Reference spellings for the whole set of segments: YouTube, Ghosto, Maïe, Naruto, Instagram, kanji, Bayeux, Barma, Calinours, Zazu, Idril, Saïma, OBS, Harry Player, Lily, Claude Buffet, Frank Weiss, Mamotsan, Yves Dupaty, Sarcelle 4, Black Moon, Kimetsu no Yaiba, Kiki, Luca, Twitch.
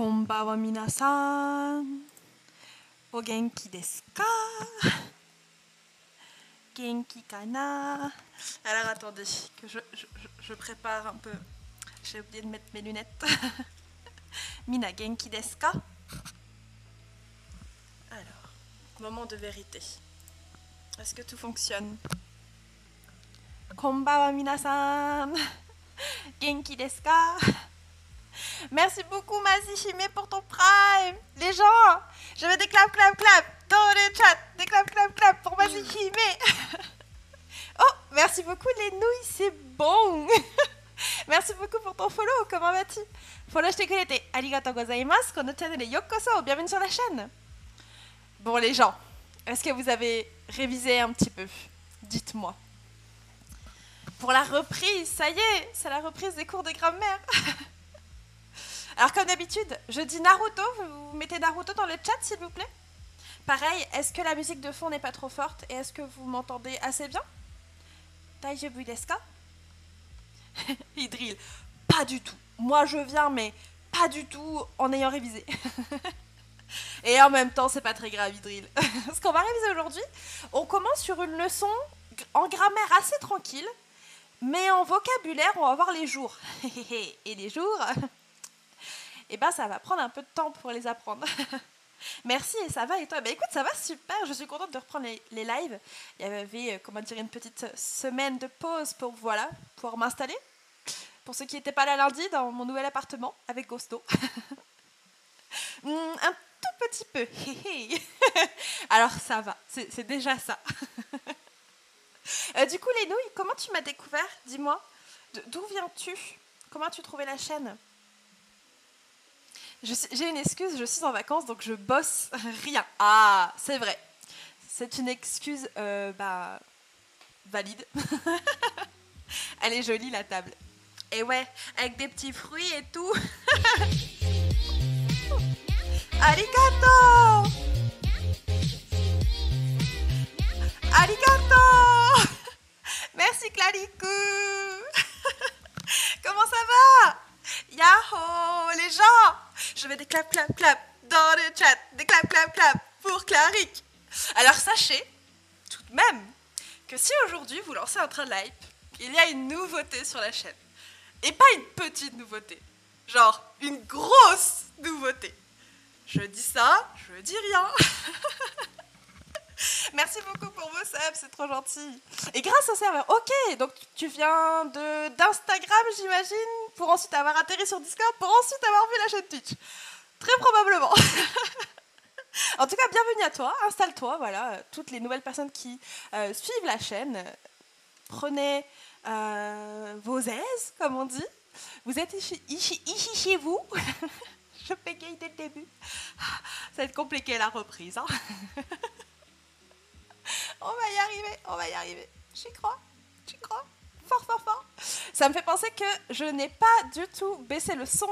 Konbanwa minasan. O genki desu ka? Genki kana? Alors attendez, que je prépare un peu. J'ai oublié de mettre mes lunettes. Mina genki desu ka? Alors, moment de vérité. Est-ce que tout fonctionne? Konbanwa minasan. Genki desu ka? Merci beaucoup Masihime pour ton prime. Les gens, je veux des clap clap clap dans le chat. Des clap clap clap pour Masihime. Oh, merci beaucoup les nouilles, c'est bon. Merci beaucoup pour ton follow, comment vas-tu? Follow shite kurete arigatou gozaimasu. Kono channel yo koso, bienvenue sur la chaîne. Bon les gens, est-ce que vous avez révisé un petit peu? Dites-moi. Pour la reprise, ça y est, c'est la reprise des cours de grammaire. Alors comme d'habitude, je dis Naruto, vous mettez Naruto dans le chat s'il vous plaît. Pareil, est-ce que la musique de fond n'est pas trop forte et est-ce que vous m'entendez assez bien? Daijoubu desu ka? Idril, pas du tout. Moi je viens mais pas du tout en ayant révisé. Et en même temps c'est pas très grave Idril. Ce qu'on va réviser aujourd'hui, on commence sur une leçon en grammaire assez tranquille. Mais en vocabulaire, on va voir les jours. Et les jours... Eh ben, ça va prendre un peu de temps pour les apprendre. Merci, et ça va, et toi? Ben écoute, ça va super, je suis contente de reprendre les lives. Il y avait, comment dire, une petite semaine de pause pour, voilà, pouvoir m'installer. Pour ceux qui n'étaient pas là lundi, dans mon nouvel appartement, avec Ghosto. Un tout petit peu. Alors, ça va, c'est déjà ça. Du coup, les nouilles, comment tu m'as découvert? Dis-moi, d'où viens-tu? Comment tu trouvais la chaîne? J'ai une excuse, je suis en vacances, donc je bosse rien. Ah, c'est vrai. C'est une excuse, valide. Elle est jolie, la table. Et ouais, avec des petits fruits et tout. Arigato! Arigato! Merci, Claricou! Comment ça va? Yahoo, les gens! Je vais des clap clap clap dans le chat, des clap clap clap pour Claric. Alors sachez tout de même que si aujourd'hui vous lancez un train de hype, il y a une nouveauté sur la chaîne. Et pas une petite nouveauté, genre une grosse nouveauté. Je dis ça, je dis rien. Merci beaucoup pour vos subs, c'est trop gentil. Et grâce au serveur, ok, donc tu viens d'Instagram, j'imagine, pour ensuite avoir atterri sur Discord, pour ensuite avoir vu la chaîne Twitch. Très probablement. En tout cas, bienvenue à toi, installe-toi, voilà. Toutes les nouvelles personnes qui suivent la chaîne, prenez vos aises, comme on dit. Vous êtes ici chez vous. Je pégaye dès le début. Ça va être compliqué la reprise, hein. On va y arriver, j'y crois, fort, fort, fort. Ça me fait penser que je n'ai pas du tout baissé le son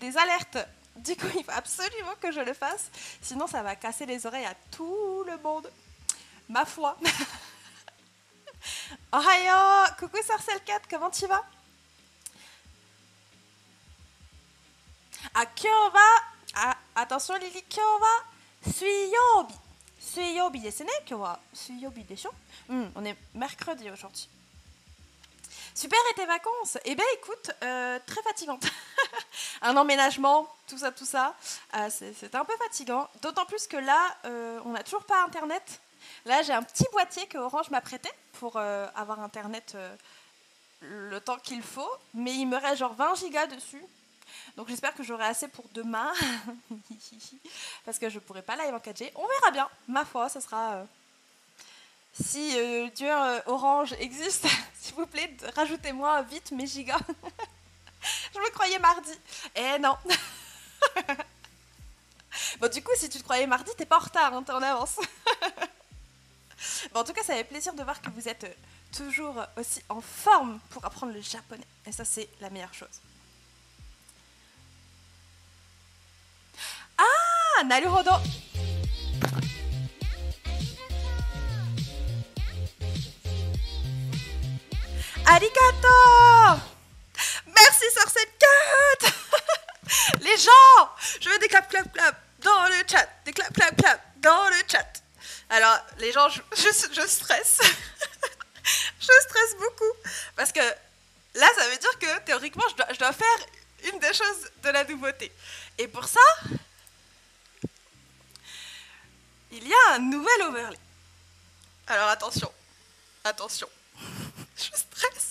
des alertes. Du coup, il faut absolument que je le fasse, sinon ça va casser les oreilles à tout le monde. Ma foi. Ohayo, coucou Sarcelle 4, comment tu vas? Ah, kyoba, ah, attention Lily, kyoba, suiyobi. Suiyobi desu ne, kyowa. Suiyobi desho. On est mercredi aujourd'hui. Super et tes vacances? Eh bien écoute, très fatigante. Un emménagement, tout ça, c'est un peu fatigant. D'autant plus que là, on n'a toujours pas internet. Là, j'ai un petit boîtier que Orange m'a prêté pour avoir internet le temps qu'il faut. Mais il me reste genre 20 gigas dessus. Donc j'espère que j'aurai assez pour demain, parce que je ne pourrai pas live en 4G. On verra bien, ma foi, ça sera... Si Dieu Orange existe, s'il vous plaît, rajoutez-moi vite mes gigas. Je me croyais mardi. Eh non. Bon, du coup, si tu te croyais mardi, t'es pas en retard, hein, t'es en avance. Bon, en tout cas, ça fait plaisir de voir que vous êtes toujours aussi en forme pour apprendre le japonais. Et ça, c'est la meilleure chose. Ah, naruhodo. Arigato. Merci Sorsal 4. Les gens, je veux des clap clap clap dans le chat, des clap clap clap dans le chat. Alors les gens, je stresse, je stresse beaucoup parce que là ça veut dire que théoriquement je dois faire une des choses de la nouveauté. Et pour ça, il y a un nouvel overlay. Alors attention, attention, je stresse.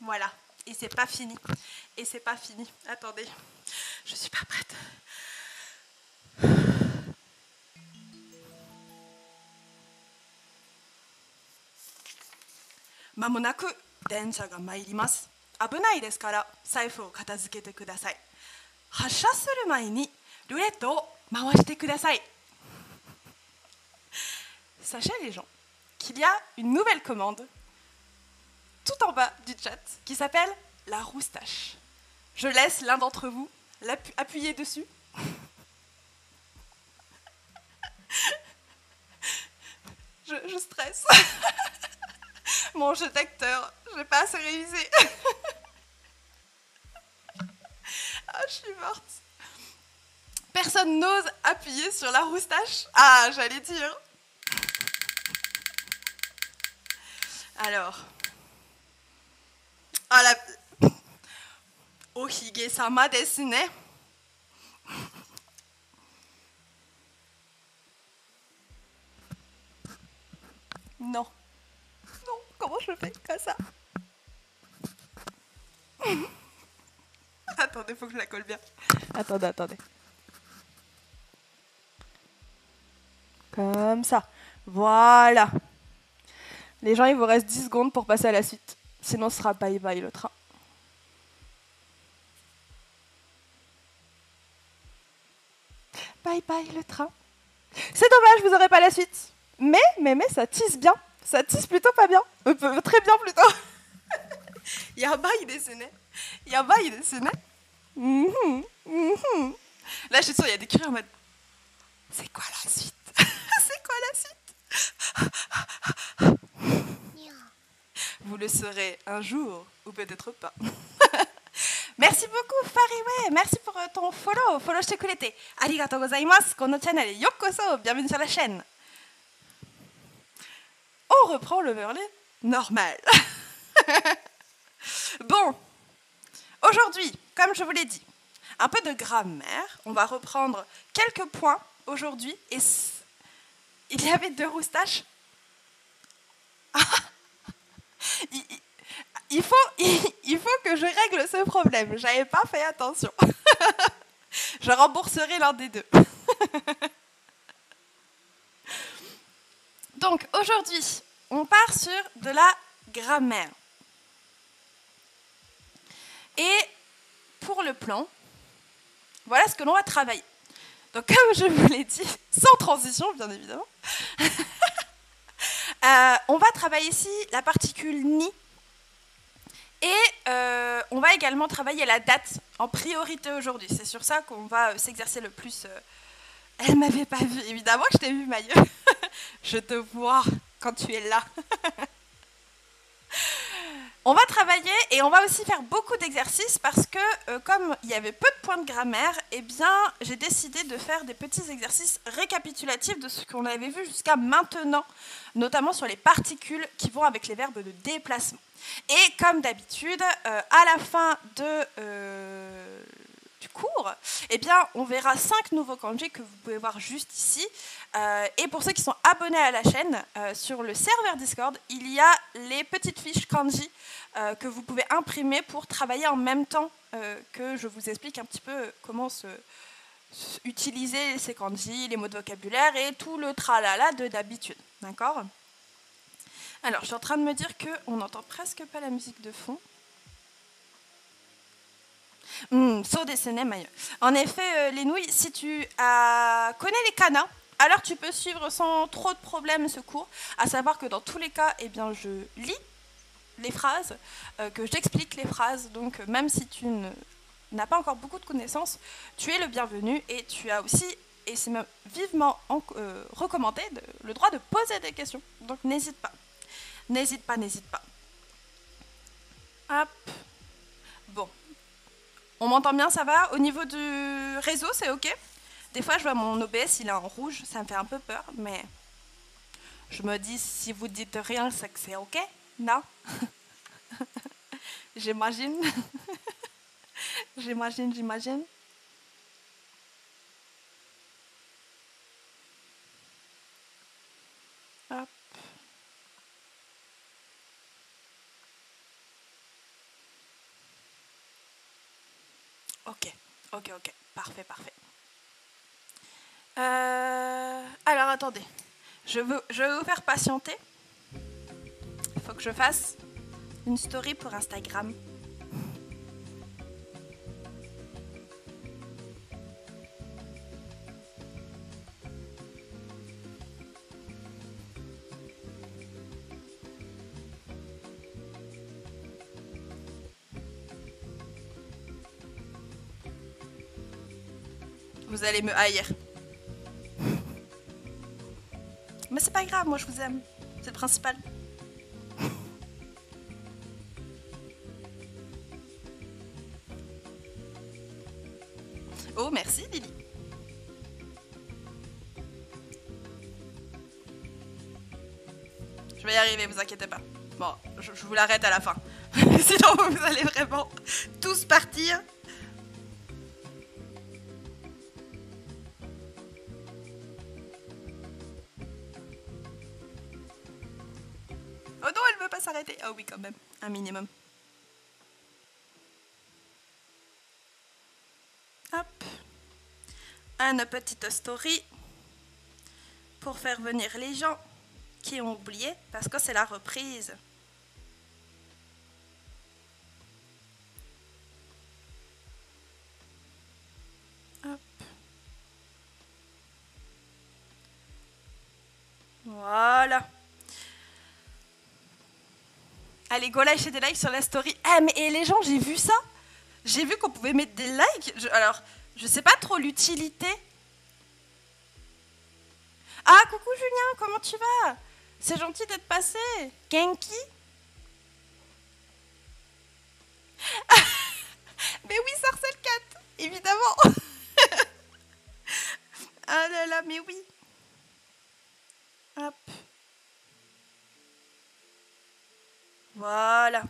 Voilà, et c'est pas fini, et c'est pas fini. Attendez, je suis pas prête. Mamonaku, densha ga mairimasu. Abunai desu kara, saifu o katazukete kudasai. Hassha suru mae ni, rulette o mawashite kudasai. Sachez les gens qu'il y a une nouvelle commande tout en bas du chat, qui s'appelle la roustache. Je laisse l'un d'entre vous appuyer dessus. je stresse. Mon jeu d'acteur, j'ai pas assez révisé. Ah, je suis morte. Personne n'ose appuyer sur la roustache. Ah, j'allais dire. Alors... Ah la... Ohige-sama desu ne. Non. Non, comment je fais comme ça? Attendez, faut que je la colle bien. Attendez, attendez. Comme ça. Voilà. Les gens, il vous reste 10 secondes pour passer à la suite. Sinon, ce sera bye bye le train. Bye bye le train. C'est dommage, vous n'aurez pas la suite. Mais, ça tisse bien. Ça tisse plutôt pas bien. Très bien plutôt. Yabai dessinait. Yabai dessinait. Là, je suis sûre, il y a des curieux en mode. C'est quoi la suite? C'est quoi la suite? Vous le saurez un jour, ou peut-être pas. Merci beaucoup, Fariwe. Merci pour ton follow. Follow shite kurete. Arigatou gozaimasu. Kono channel yokoso. Bienvenue sur la chaîne. On reprend le overlay normal. Bon. Aujourd'hui, comme je vous l'ai dit, un peu de grammaire. On va reprendre quelques points aujourd'hui. Et il y avait 2 roustaches. Ah. Il faut que je règle ce problème. J'avais pas fait attention. Je rembourserai l'un des 2. Donc aujourd'hui, on part sur de la grammaire. Et pour le plan, voilà ce que l'on va travailler. Donc comme je vous l'ai dit, sans transition bien évidemment. On va travailler ici la particule ni et on va également travailler la date en priorité aujourd'hui. C'est sur ça qu'on va s'exercer le plus. Elle ne m'avait pas vue, évidemment que je t'ai vue, Maïe. Je te vois quand tu es là. On va travailler et on va aussi faire beaucoup d'exercices parce que comme il y avait peu de points de grammaire, eh bien j'ai décidé de faire des petits exercices récapitulatifs de ce qu'on avait vu jusqu'à maintenant, notamment sur les particules qui vont avec les verbes de déplacement. Et comme d'habitude, à la fin du cours, eh bien, on verra 5 nouveaux kanji que vous pouvez voir juste ici. Et pour ceux qui sont abonnés à la chaîne, sur le serveur Discord, il y a les petites fiches kanji que vous pouvez imprimer pour travailler en même temps que je vous explique un petit peu comment utiliser ces kanji, les mots de vocabulaire et tout le tralala de d'habitude. D'accord? Alors, je suis en train de me dire qu'on n'entend presque pas la musique de fond. En effet, les nouilles, si tu connais les kanas, alors tu peux suivre sans trop de problèmes ce cours. À savoir que dans tous les cas, eh bien, je lis les phrases, que j'explique les phrases. Donc même si tu n'as pas encore beaucoup de connaissances, tu es le bienvenu et tu as aussi et c'est même vivement recommandé le droit de poser des questions. Donc n'hésite pas. N'hésite pas, n'hésite pas. Hop. Bon. On m'entend bien, ça va? Au niveau du réseau, c'est OK? Des fois, je vois mon OBS, il est en rouge. Ça me fait un peu peur, mais je me dis, si vous dites rien, c'est que c'est OK? Non? J'imagine. J'imagine, j'imagine. Hop. OK, OK, OK. Parfait, parfait. Alors, attendez. Je vais vous faire patienter. Il faut que je fasse une story pour Instagram. Vous allez me haïr. Mais c'est pas grave, moi je vous aime. C'est le principal. Oh, merci Lily. Je vais y arriver, vous inquiétez pas. Bon, je vous l'arrête à la fin. Sinon vous allez vraiment tous partir. Ah oui, quand même, un minimum. Hop. Une petite story pour faire venir les gens qui ont oublié parce que c'est la reprise. Hop. Voilà. Allez, go lâcher des likes sur la story. Ah, mais et les gens, j'ai vu ça. J'ai vu qu'on pouvait mettre des likes. Alors, je sais pas trop l'utilité. Ah, coucou Julien, comment tu vas? C'est gentil d'être passé. Genki? Ah, mais oui, Sarcelle 4, évidemment. Ah là là, mais oui. Hop. Voilà.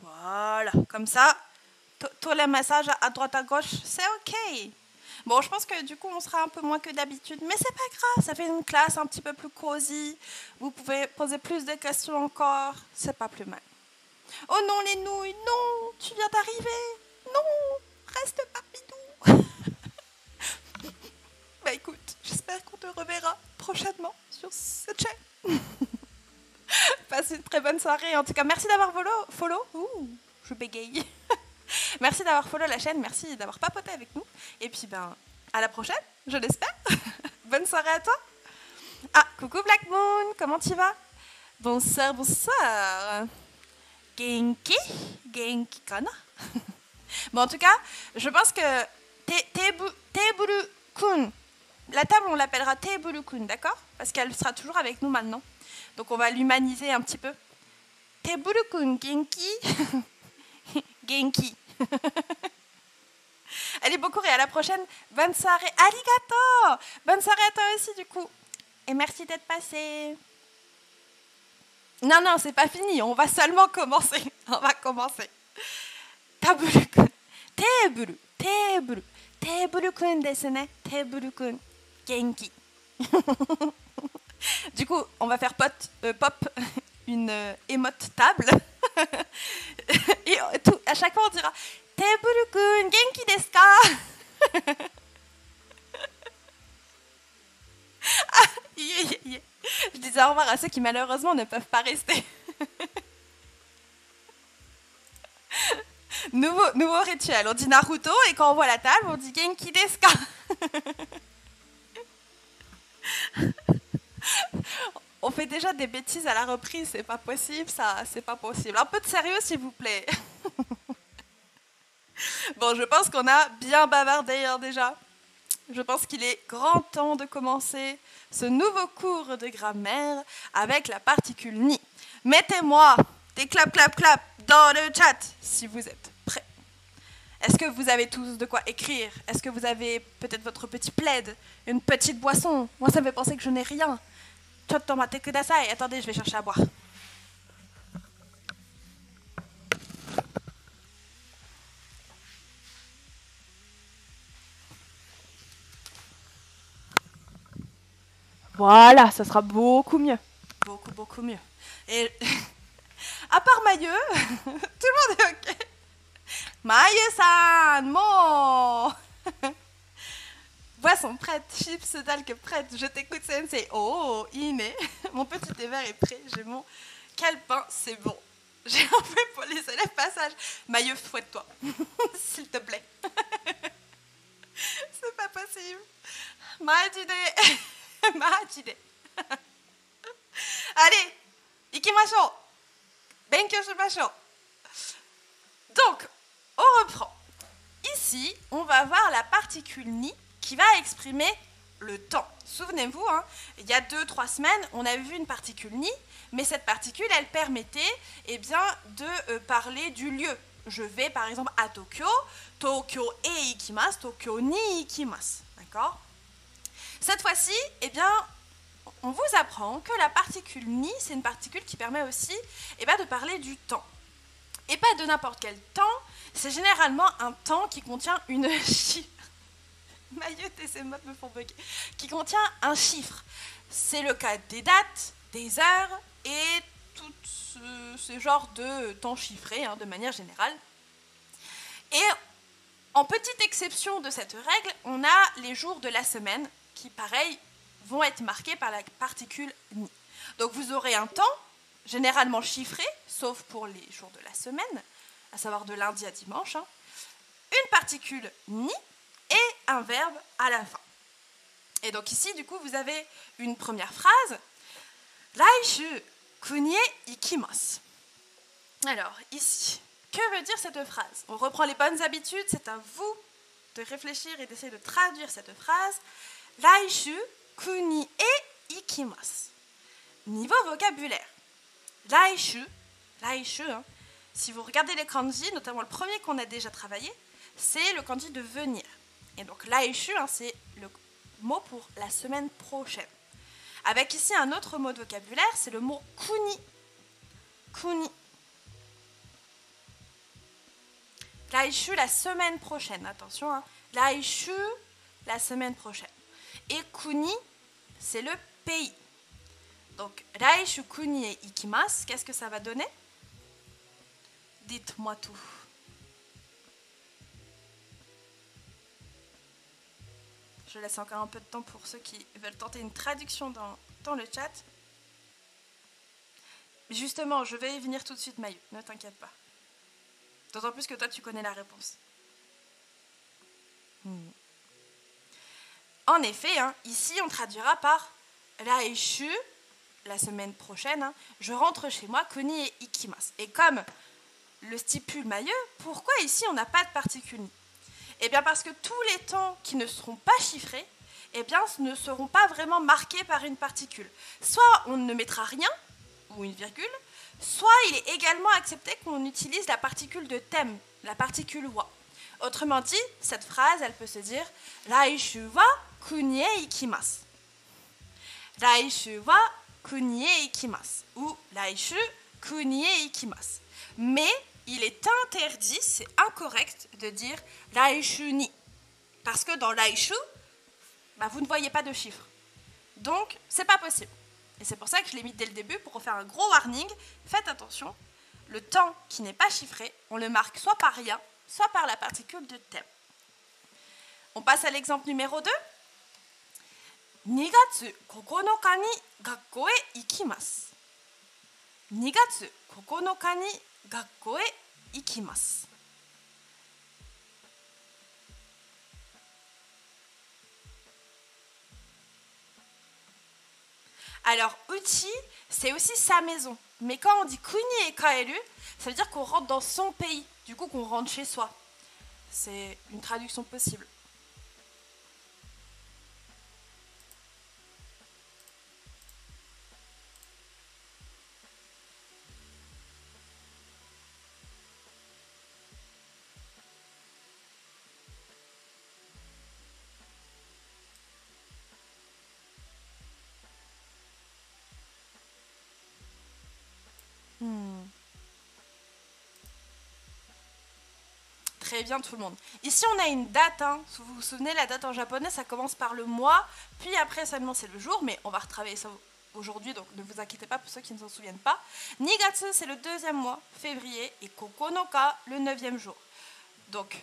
Voilà. Comme ça, tous les messages à droite, à gauche, c'est OK. Bon, je pense que du coup, on sera un peu moins que d'habitude, mais c'est pas grave. Ça fait une classe un petit peu plus cosy. Vous pouvez poser plus de questions encore. C'est pas plus mal. Oh non, les nouilles, non, tu viens d'arriver. Non, reste parmi nous. Bah écoute, j'espère qu'on te reverra prochainement sur ce chat. Passez une très bonne soirée. En tout cas, merci d'avoir follow. Ouh, je bégaye. Merci d'avoir follow la chaîne. Merci d'avoir papoté avec nous. Et puis, ben, à la prochaine, je l'espère. Bonne soirée à toi. Ah, coucou Black Moon, comment tu vas? Bonsoir, bonsoir. Genki, genki kana. Bon, en tout cas, je pense que Tēburu-kun. La table, on l'appellera Tēburu-kun, d'accord? Parce qu'elle sera toujours avec nous maintenant. Donc on va l'humaniser un petit peu. Tēburu-kun, genki. Genki. Allez, bon cours et à la prochaine. Bonne soirée. Arigato. Bonne soirée à toi aussi, du coup. Et merci d'être passé. Non, non, c'est pas fini. On va seulement commencer. On va commencer. Tēburu-kun. Tēburu. Tēburu. Tēburu-kun desu ne. Tēburu-kun. Genki. Du coup, on va faire pop une émote table. Et à chaque fois, on dira Tēburu-kun, genki desu ka? Ah, yeah, yeah, yeah. Je disais au revoir à ceux qui malheureusement ne peuvent pas rester. Nouveau rituel. On dit Naruto et quand on voit la table, on dit genki desu ka? On fait déjà des bêtises à la reprise, c'est pas possible, ça, c'est pas possible. Un peu de sérieux, s'il vous plaît. Bon, je pense qu'on a bien bavardé hein, déjà. Je pense qu'il est grand temps de commencer ce nouveau cours de grammaire avec la particule ni. Mettez-moi des clap clap clap dans le chat si vous êtes prêts. Est-ce que vous avez tous de quoi écrire? Est-ce que vous avez peut-être votre petit plaid, une petite boisson? Moi, ça me fait penser que je n'ai rien. Attendez, je vais chercher à boire. Voilà, ça sera beaucoup mieux. Beaucoup, beaucoup mieux. Et à part Mayu, tout le monde est OK. Mayu-san, mon boisson prête, chips d'algue prête, je t'écoute, sensei. Oh, Iné, mon petit thé vert est prêt, j'ai mon calepin, c'est bon. J'ai un peu pour les élèves passage. Mayu, fouette-toi, s'il te plaît. C'est pas possible. Maïe-dide. Allez, ikimashou. Benkyou shimashou. Donc, on reprend. Ici, on va voir la particule ni qui va exprimer le temps. Souvenez-vous, hein, il y a 2-3 semaines, on a vu une particule ni, mais cette particule, elle permettait eh bien, de parler du lieu. Je vais par exemple à Tokyo, Tokyo e ikimasu, Tokyo ni ikimasu. D'accord ? Cette fois-ci, eh bien, on vous apprend que la particule ni, c'est une particule qui permet aussi eh bien, de parler du temps. Et pas de n'importe quel temps, c'est généralement un temps qui contient une chiffre. Maïe, ces mots me font bugger. Qui contient un chiffre. C'est le cas des dates, des heures et tout ce genre de temps chiffré hein, de manière générale. Et en petite exception de cette règle, on a les jours de la semaine qui, pareil, vont être marqués par la particule ni. Donc vous aurez un temps, généralement chiffré, sauf pour les jours de la semaine, à savoir de lundi à dimanche, hein, une particule ni et un verbe à la fin. Et donc ici, du coup, vous avez une première phrase. Raishu kunie ikimasu. Alors, ici, que veut dire cette phrase? On reprend les bonnes habitudes, c'est à vous de réfléchir et d'essayer de traduire cette phrase. Raishu kuni e ikimasu. Niveau vocabulaire. Raishu, hein, si vous regardez les kanji, notamment le premier qu'on a déjà travaillé, c'est le kanji de venir. Et donc raishu, hein, c'est le mot pour la semaine prochaine. Avec ici un autre mot de vocabulaire, c'est le mot kuni. Kuni. Raishu, la semaine prochaine. Attention, hein. Raishu, la semaine prochaine. Et kuni, c'est le pays. Donc, raishu kuni e ikimasu, qu'est-ce que ça va donner? Dites-moi tout. Je laisse encore un peu de temps pour ceux qui veulent tenter une traduction dans le chat. Justement, je vais y venir tout de suite, Mayu, ne t'inquiète pas. D'autant plus que toi, tu connais la réponse. En effet, hein, ici, on traduira par Raishu, la semaine prochaine, hein, je rentre chez moi, kuni et ikimasu. Et comme le stipule Mayu, pourquoi ici on n'a pas de particule ni? Eh bien parce que tous les temps qui ne seront pas chiffrés, eh bien ne seront pas vraiment marqués par une particule. Soit on ne mettra rien, ou une virgule, soit il est également accepté qu'on utilise la particule de thème, la particule wa. Autrement dit, cette phrase, elle peut se dire Raishu wa kuni e ikimasu. Raishu wa kuni e ikimasu. Ou raishu kuni e ikimasu. Mais il est interdit, c'est incorrect de dire raishu ni. Parce que dans raishu, bah, vous ne voyez pas de chiffres. Donc, c'est pas possible. Et c'est pour ça que je l'ai mis dès le début pour refaire un gros warning. Faites attention, le temps qui n'est pas chiffré, on le marque soit par rien, soit par la particule de thème. On passe à l'exemple numéro 2. 2月9日に学校へ行きます. 2月9日に学校へ行きます. Alors, uchi, c'est aussi sa maison. Mais quand on dit kuni et kaeru, ça veut dire qu'on rentre dans son pays, du coup qu'on rentre chez soi. C'est une traduction possible. Très bien tout le monde. Ici on a une date, hein. Si vous vous souvenez, la date en japonais ça commence par le mois, puis après seulement c'est le jour, mais on va retravailler ça aujourd'hui, donc ne vous inquiétez pas pour ceux qui ne s'en souviennent pas. Nigatsu c'est le deuxième mois, février, et Kokonoka le neuvième jour. Donc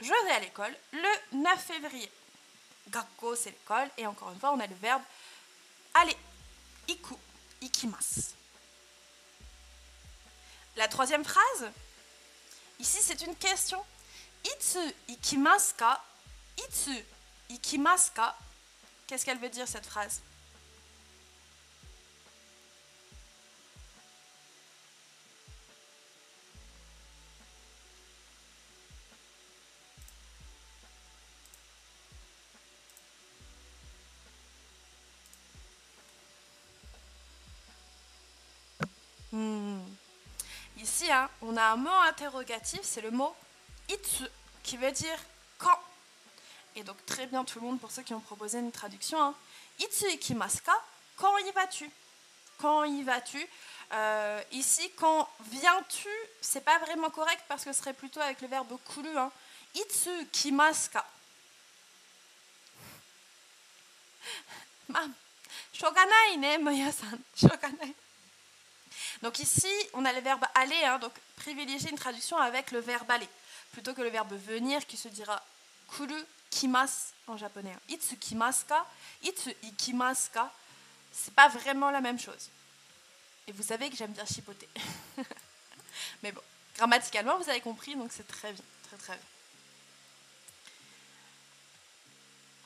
je vais à l'école le 9 février. Gakko c'est l'école, et encore une fois on a le verbe aller. Iku, ikimasu. La troisième phrase, ici c'est une question. Itsu ikimasu ka? Itsu ikimasu ka? Qu'est-ce qu'elle veut dire cette phrase? Ici, hein, on a un mot interrogatif, c'est le mot Itsu, qui veut dire quand. Et donc très bien tout le monde pour ceux qui ont proposé une traduction. Hein. Itsu ikimasu ka, quand y vas-tu? Quand y vas-tu? Ici, quand viens-tu, c'est pas vraiment correct parce que ce serait plutôt avec le verbe kuru. Hein. Itsu ikimasu ka. Mam, shoganai ne, Maya-san, shoganai. Donc ici, on a le verbe aller, hein, donc privilégier une traduction avec le verbe aller, plutôt que le verbe venir qui se dira kuru kimasu en japonais. Itsu kimasu ka, itsu ikimasu ka, c'est pas vraiment la même chose. Et vous savez que j'aime bien chipoter. Mais bon, grammaticalement vous avez compris, donc c'est très bien, très très bien.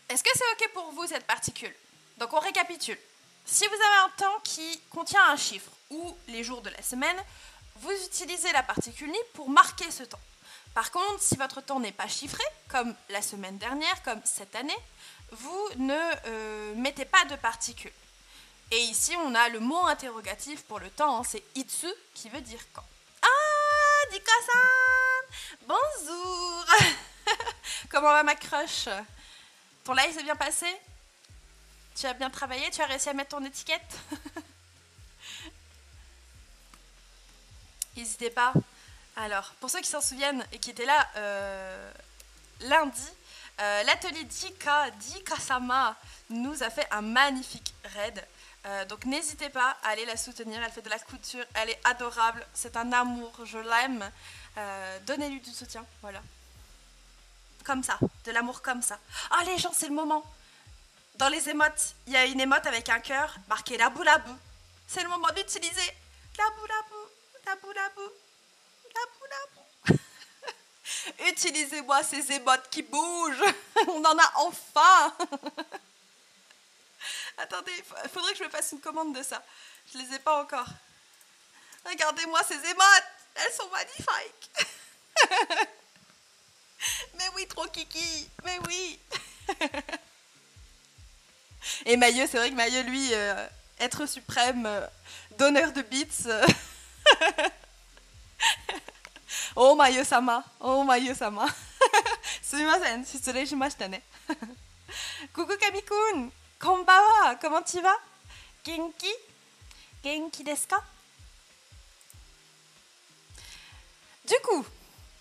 Est-ce que c'est ok pour vous cette particule? Donc on récapitule. Si vous avez un temps qui contient un chiffre ou les jours de la semaine, vous utilisez la particule ni pour marquer ce temps. Par contre, si votre temps n'est pas chiffré, comme la semaine dernière, comme cette année, vous ne mettez pas de particule. Et ici, on a le mot interrogatif pour le temps, hein, c'est Itsu qui veut dire quand. Ah, Dika-san! Bonjour! Comment va ma crush? Ton live s'est bien passé? Tu as bien travaillé? Tu as réussi à mettre ton étiquette? N'hésitez pas. Alors, pour ceux qui s'en souviennent et qui étaient là lundi, l'atelier Dika-sama nous a fait un magnifique raid. Donc n'hésitez pas à aller la soutenir. Elle fait de la couture, elle est adorable. C'est un amour, je l'aime. Donnez-lui du soutien, voilà. Comme ça, de l'amour comme ça. Ah les gens, c'est le moment. Dans les émotes, il y a une émote avec un cœur marqué labou-labou. C'est le moment d'utiliser labou-labou, labou-labou, labou-labou. Utilisez-moi ces émotes qui bougent. On en a enfin. Attendez, il faudrait que je me fasse une commande de ça. Je ne les ai pas encore. Regardez-moi ces émotes. Elles sont magnifiques. Mais oui, trop kiki. Mais oui. Et Maïe, c'est vrai que Maïe, lui, être suprême, donneur de beats. Oh Maïe-sama, oh Maïe-sama. Sumimasen, shutsurei shimashita ne. Coucou Kami-kun, konbawa, comment tu vas? Genki? Genki desu ka? Du coup,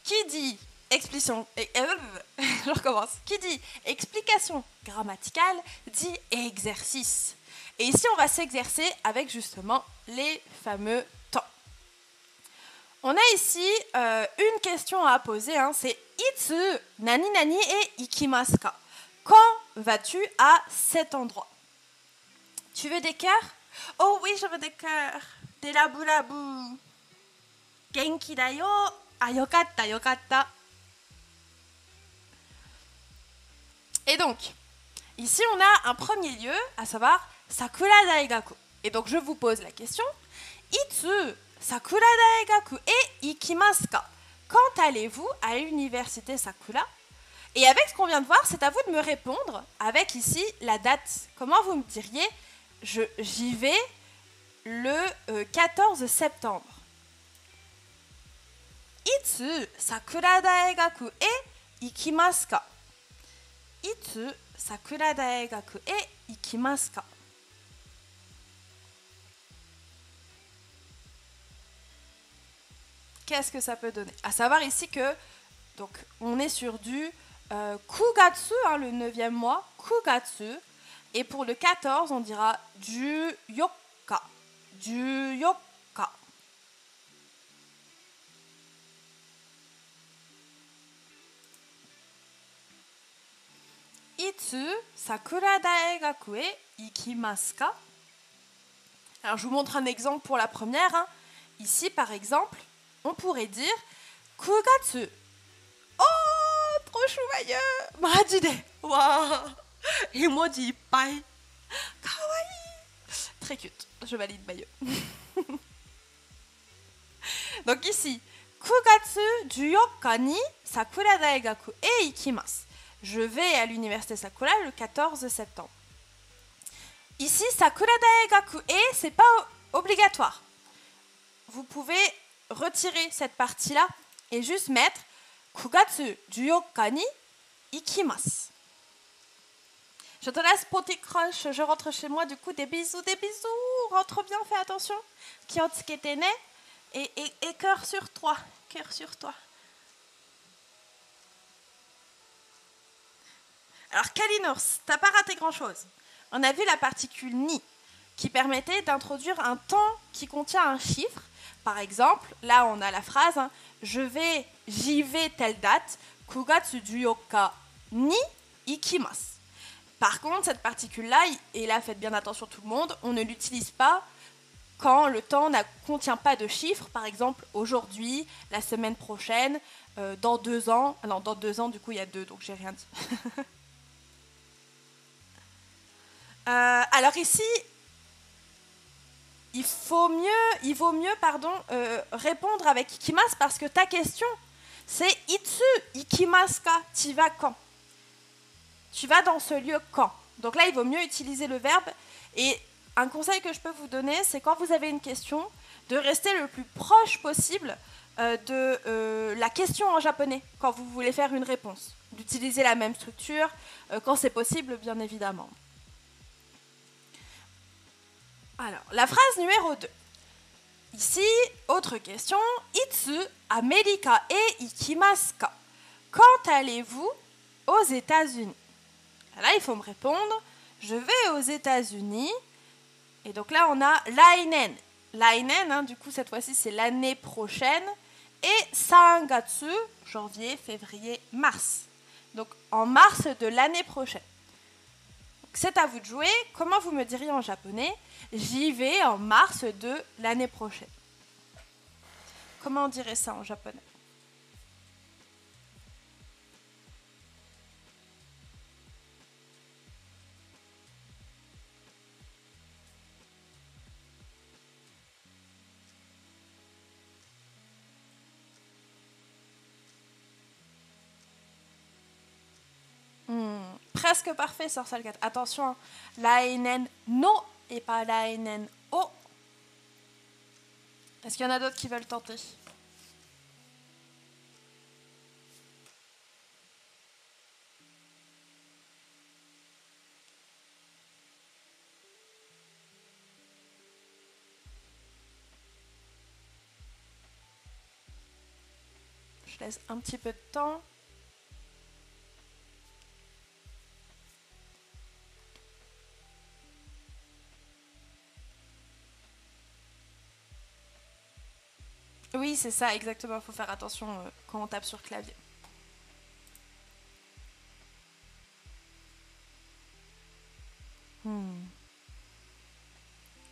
qui dit explication, je recommence. Qui dit explication grammaticale dit exercice. Et ici, on va s'exercer avec justement les fameux temps. On a ici une question à poser. Hein, c'est Itsu, nani nani et ikimasu ka. Quand vas-tu à cet endroit? Tu veux des cœurs? Oh oui, je veux des cœurs. Des laboulabou. Genki da yo. Ah yokatta, yokatta. Et donc, ici on a un premier lieu, à savoir Sakura Daigaku. Et donc je vous pose la question, Itsu Sakura Daigaku e ikimasu ka? quand allez-vous à l'université Sakura? Et avec ce qu'on vient de voir, c'est à vous de me répondre avec ici la date. Comment vous me diriez, j'y vais le 14 septembre. Itsu Sakura Daegaku e ikimasu ka? Itsu Sakura Daegaku e ikimasu ka? Qu'est-ce que ça peut donner? À savoir ici que donc on est sur du Kugatsu, hein, le 9e mois, Kugatsu, et pour le 14, on dira du Yokka, du Yokka. Itsu Sakura Daegaku e ikimasu ka? Alors je vous montre un exemple pour la première, hein. Ici par exemple, on pourrait dire Kugatsu. Oh, trop chou Bayeux. Majide. Waouh. Et moi dit Pai. Kawaii. Très cute. Je valide Bayeux. Donc ici, Kugatsu Juyokka ni Sakura Daegaku e ikimasu. Je vais à l'université Sakura le 14 septembre. Ici, Sakura Daegaku e, c'est pas obligatoire. Vous pouvez retirer cette partie-là et juste mettre Kugatsu Juyokka ni ikimasu. Je te laisse petit crush, je rentre chez moi, du coup des bisous, rentre bien, fais attention. Kyotsukete ne et cœur sur toi, cœur sur toi. Alors Calinours, t'as pas raté grand-chose. On a vu la particule ni qui permettait d'introduire un temps qui contient un chiffre. Par exemple, là on a la phrase hein, j'y vais telle date, Kugatsu Juyokka ni ikimasu. Par contre, cette particule-là, et là faites bien attention tout le monde, on ne l'utilise pas quand le temps ne contient pas de chiffres. Par exemple, aujourd'hui, la semaine prochaine, dans 2 ans. Ah non, dans 2 ans, du coup, il y a 2, donc j'ai rien dit. Alors ici, il vaut mieux pardon, répondre avec ikimasu parce que ta question, c'est itsu ikimasu ka, tu vas quand? Tu vas dans ce lieu quand? Donc là, il vaut mieux utiliser le verbe. Et un conseil que je peux vous donner, c'est quand vous avez une question, de rester le plus proche possible de la question en japonais quand vous voulez faire une réponse. D'utiliser la même structure quand c'est possible, bien évidemment. Alors, la phrase numéro 2. Ici, autre question. Itsu Amerika e ikimasu ka? Quand allez-vous aux États-Unis? Là, il faut me répondre. Je vais aux États-Unis. Et donc là, on a Lainen. Lainen, hein, du coup, cette fois-ci, c'est l'année prochaine. Et Sangatsu, janvier, février, mars. Donc en mars de l'année prochaine. C'est à vous de jouer. Comment vous me diriez en japonais? J'y vais en mars de l'année prochaine. Comment on dirait ça en japonais? Presque parfait, Sorsal 4. Attention, hein. Lainen no et pas Lainen o. Est-ce qu'il y en a d'autres qui veulent tenter? Je laisse un petit peu de temps. Oui, c'est ça, exactement. Il faut faire attention quand on tape sur clavier.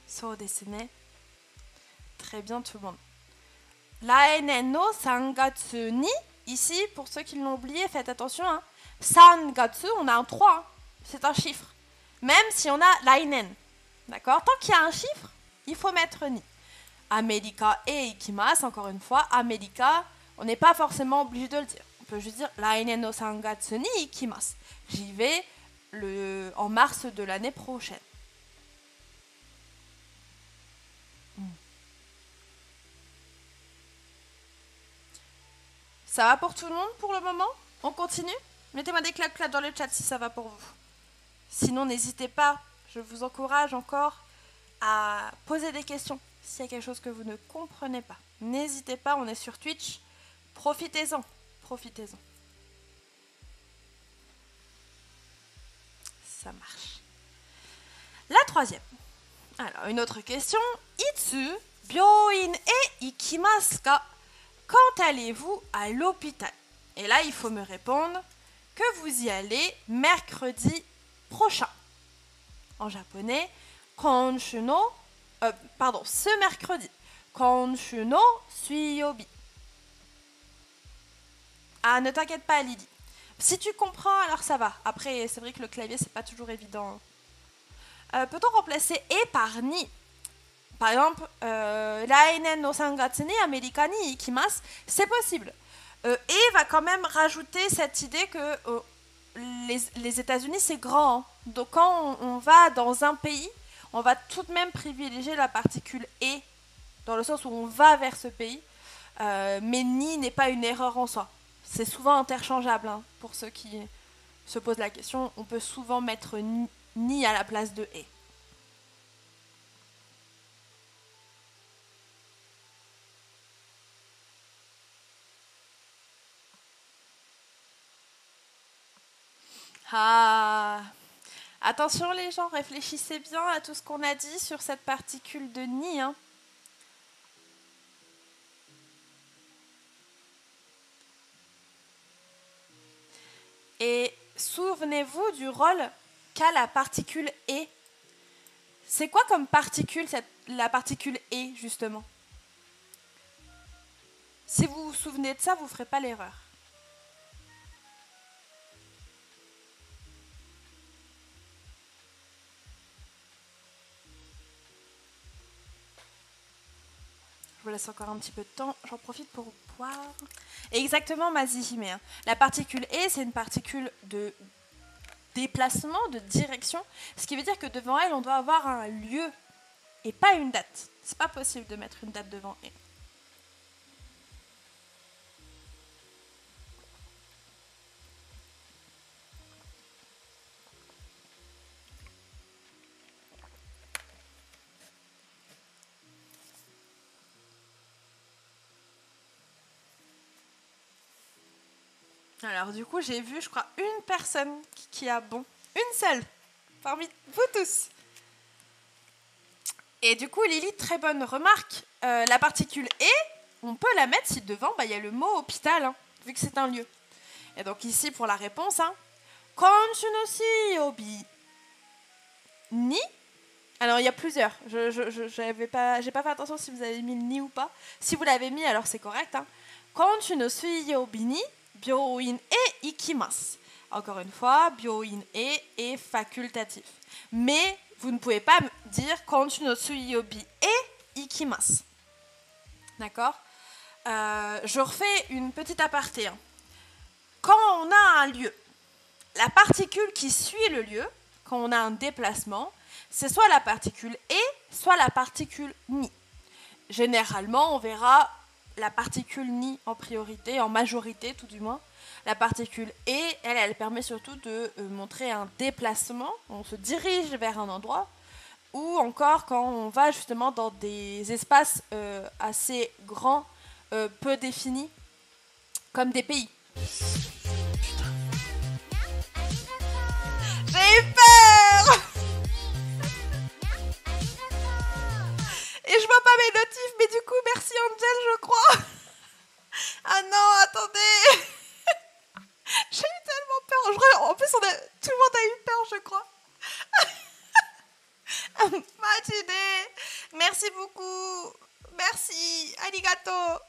So dessiné. Très bien, tout le monde. Laenen no sangatsu ni. Ici, pour ceux qui l'ont oublié, faites attention. Hein. Sangatsu, on a un 3. Hein. C'est un chiffre. Même si on a lainen. D'accord? Tant qu'il y a un chiffre, il faut mettre ni. Amerika e ikimasu, encore une fois, Amerika, On n'est pas forcément obligé de le dire. On peut juste dire « Laine no sangatsu ni ikimasu ». J'y vais en mars de l'année prochaine. Ça va pour tout le monde pour le moment? On continue? Mettez-moi des clap-clap dans le chat si ça va pour vous. Sinon, n'hésitez pas, je vous encourage encore à poser des questions s'il y a quelque chose que vous ne comprenez pas. N'hésitez pas, on est sur Twitch. Profitez-en, profitez-en. Ça marche. La troisième. Alors, une autre question. Itsu, byoin e ikimasu ka? Quand allez-vous à l'hôpital? Et là, il faut me répondre que vous y allez mercredi prochain. En japonais, konshuno, pardon, ce mercredi. Konshuno suiyobi. Ah, ne t'inquiète pas, Lily. Si tu comprends, alors ça va. Après, c'est vrai que le clavier, c'est pas toujours évident. Peut-on remplacer et par ni? Par exemple, Lainen no sangatsu ni Amerika ni ikimasu, c'est possible. Et va quand même rajouter cette idée que les États-Unis c'est grand. Hein. Donc quand on va dans un pays, on va tout de même privilégier la particule « et », dans le sens où on va vers ce pays. Mais « ni » n'est pas une erreur en soi. C'est souvent interchangeable. Hein. Pour ceux qui se posent la question, on peut souvent mettre « ni » à la place de « et ». Ah. Attention les gens, réfléchissez bien à tout ce qu'on a dit sur cette particule de ni. Hein. Et souvenez-vous du rôle qu'a la particule et. C'est quoi comme particule, la particule et, justement? Si vous vous souvenez de ça, vous ne ferez pas l'erreur. Je vous laisse encore un petit peu de temps, j'en profite pour boire. Exactement, Masihime. La particule E, c'est une particule de déplacement, de direction, ce qui veut dire que devant elle, on doit avoir un lieu et pas une date. C'est pas possible de mettre une date devant E. Alors du coup, j'ai vu, je crois, une personne qui a bon. Une seule, parmi vous tous. Et du coup, Lily, très bonne remarque. La particule « et », on peut la mettre si devant, il y a le mot « hôpital hein, », vu que c'est un lieu. Et donc ici, pour la réponse, hein, « Konsunoshi-obi ni ». Alors, il y a plusieurs. J'ai pas fait attention si vous avez mis le « ni » ou pas. Si vous l'avez mis, alors c'est correct. « Konsunoshi-obi ni ». Byoin et ikimasu. Encore une fois, byoin et est facultatif. Mais vous ne pouvez pas dire konchu no suiyobi et ikimasu. D'accord? Je refais une petite aparté. Hein. Quand on a un lieu, la particule qui suit le lieu, quand on a un déplacement, c'est soit la particule et, soit la particule ni. Généralement, on verra la particule ni en priorité, en majorité tout du moins. La particule et, elle permet surtout de montrer un déplacement, on se dirige vers un endroit, ou encore quand on va justement dans des espaces assez grands, peu définis, comme des pays. J'ai eu peur. Et je vois pas mes notifs, mais du coup, merci Angel, je crois. Ah non, attendez. J'ai eu tellement peur. En plus, tout le monde a eu peur, je crois. Matinée. Merci beaucoup. Merci. Arigato.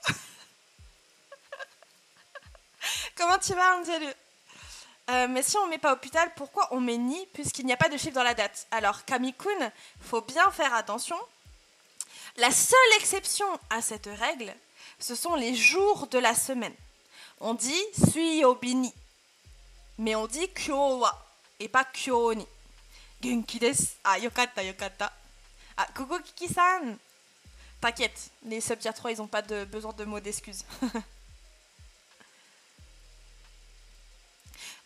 Comment tu vas, Angel? Mais si on met pas hôpital, pourquoi on met ni? Puisqu'il n'y a pas de chiffre dans la date. Alors, Kamikun, faut bien faire attention. La seule exception à cette règle, ce sont les jours de la semaine. On dit suiyobini, mais on dit kyō wa et pas kyō ni. Genki desu. Ah, yokatta, yokatta. Ah, coucou Kiki-san. T'inquiète, les sub-tier 3, ils n'ont pas besoin de mots d'excuses.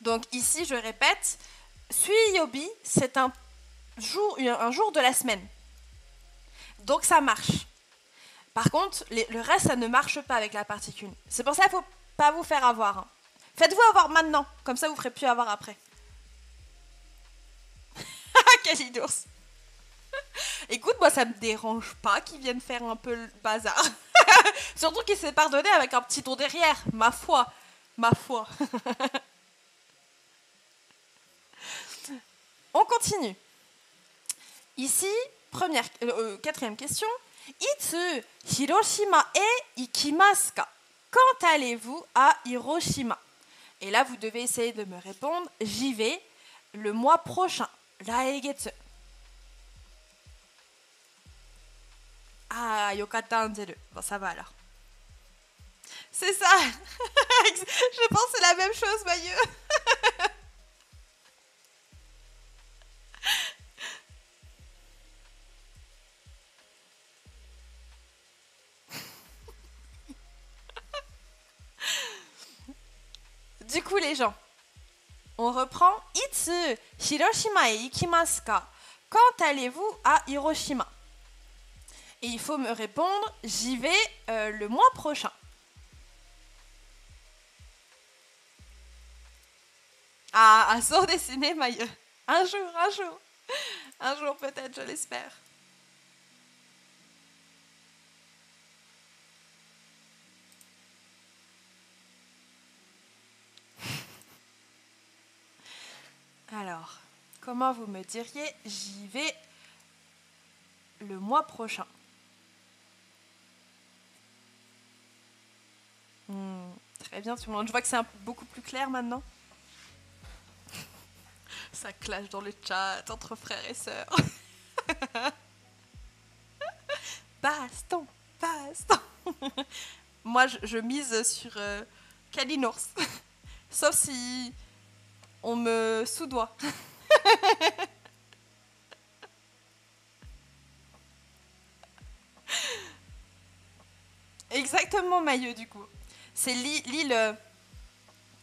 Donc ici, je répète, suiyobi, c'est un jour de la semaine. Donc ça marche. Par contre, le reste, ça ne marche pas avec la particule. C'est pour ça qu'il ne faut pas vous faire avoir. Hein. Faites-vous avoir maintenant, comme ça vous ne ferez plus avoir après. Calinours. Écoute, moi, ça me dérange pas qu'ils viennent faire un peu le bazar. Surtout qu'ils s'est pardonné avec un petit ton derrière. Ma foi, ma foi. On continue. Ici, quatrième question. Itsu Hiroshima e ikimasu ka? Quand allez-vous à Hiroshima? Et là, vous devez essayer de me répondre. J'y vais le mois prochain. Laegetsu. Ah, yokata Angel. Bon, ça va alors. C'est ça. Je pense que c'est la même chose, Bayeux. Du coup, les gens, on reprend. Itsu Hiroshima e ikimasu ka? Quand allez-vous à Hiroshima? Et il faut me répondre, j'y vais le mois prochain. Ah, un sort dessiné, Maïe. Un jour, un jour. Un jour peut-être, je l'espère. Alors, comment vous me diriez, j'y vais le mois prochain? Très bien, tout le monde. Je vois que c'est beaucoup plus clair maintenant. Ça clash dans le chat entre frères et sœurs. Baston, baston. Moi, je mise sur Calinours. Sauf si on me sous-doit. Exactement, Mayu, du coup. C'est l'île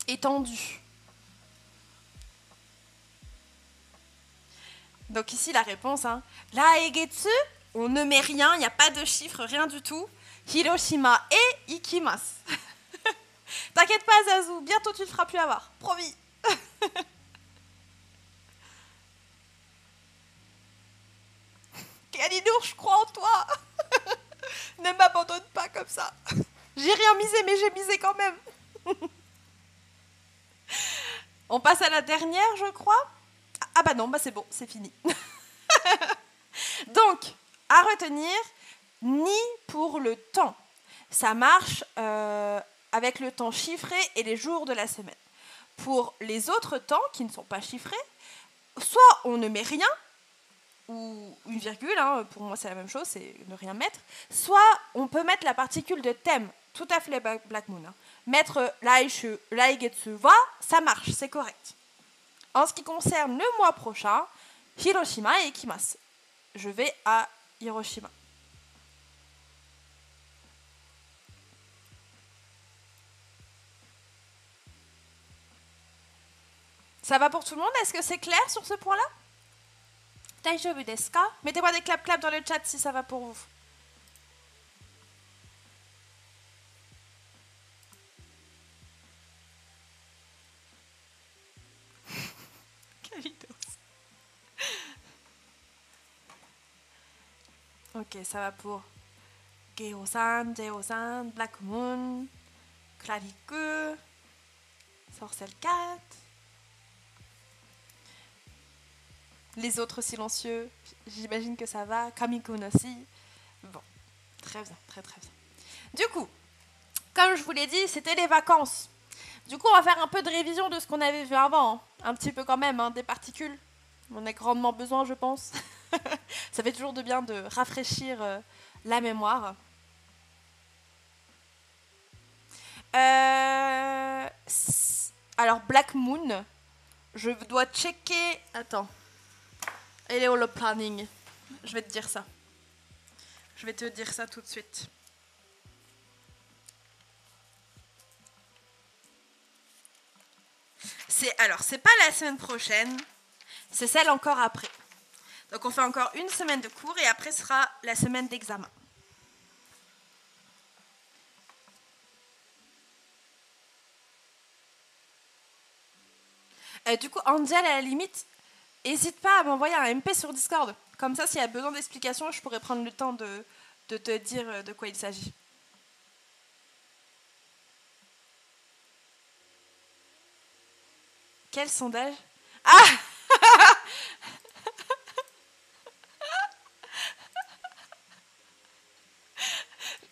étendue. Donc ici, la réponse, hein. Laegetsu, on ne met rien, il n'y a pas de chiffre, rien du tout. Hiroshima et ikimasu. T'inquiète pas, Zazu, bientôt tu ne te feras plus avoir. Promis. Calinours, je crois en toi. Ne m'abandonne pas comme ça. J'ai rien misé, mais j'ai misé quand même. On passe à la dernière, je crois. Ah bah non, bah c'est bon, c'est fini. Donc, à retenir, ni pour le temps. Ça marche avec le temps chiffré et les jours de la semaine. Pour les autres temps qui ne sont pas chiffrés, soit on ne met rien, ou une virgule, hein, pour moi c'est la même chose, c'est ne rien mettre, soit on peut mettre la particule de thème, tout à fait Black Moon. Hein. Mettre laishu, laegetsu wa, ça marche, c'est correct. En ce qui concerne le mois prochain, Hiroshima et ikimasu. Je vais à Hiroshima. Ça va pour tout le monde? Est-ce que c'est clair sur ce point-là? Daijoubu desu ka? Mettez-moi des clap-clap dans le chat si ça va pour vous. Ok, ça va pour Geo-san, Deo-san, Black Moon, Claricou, Sarcelle 4. Les autres silencieux, j'imagine que ça va. Kamikun aussi. Bon, très bien, très très bien. Du coup, comme je vous l'ai dit, c'était les vacances. Du coup, on va faire un peu de révision de ce qu'on avait vu avant. Hein. Un petit peu quand même, hein, des particules. On a grandement besoin, je pense. Ça fait toujours de bien de rafraîchir la mémoire. Alors, Black Moon, je dois checker... Attends. Elle est où le planning? Je vais te dire ça. Je vais te dire ça tout de suite. Alors, c'est pas la semaine prochaine, c'est celle encore après. Donc, on fait encore une semaine de cours et après sera la semaine d'examen. Du coup, Angel, à la limite, n'hésite pas à m'envoyer un MP sur Discord. Comme ça, s'il y a besoin d'explications, je pourrais prendre le temps de te dire de quoi il s'agit. Quel sondage? Ah!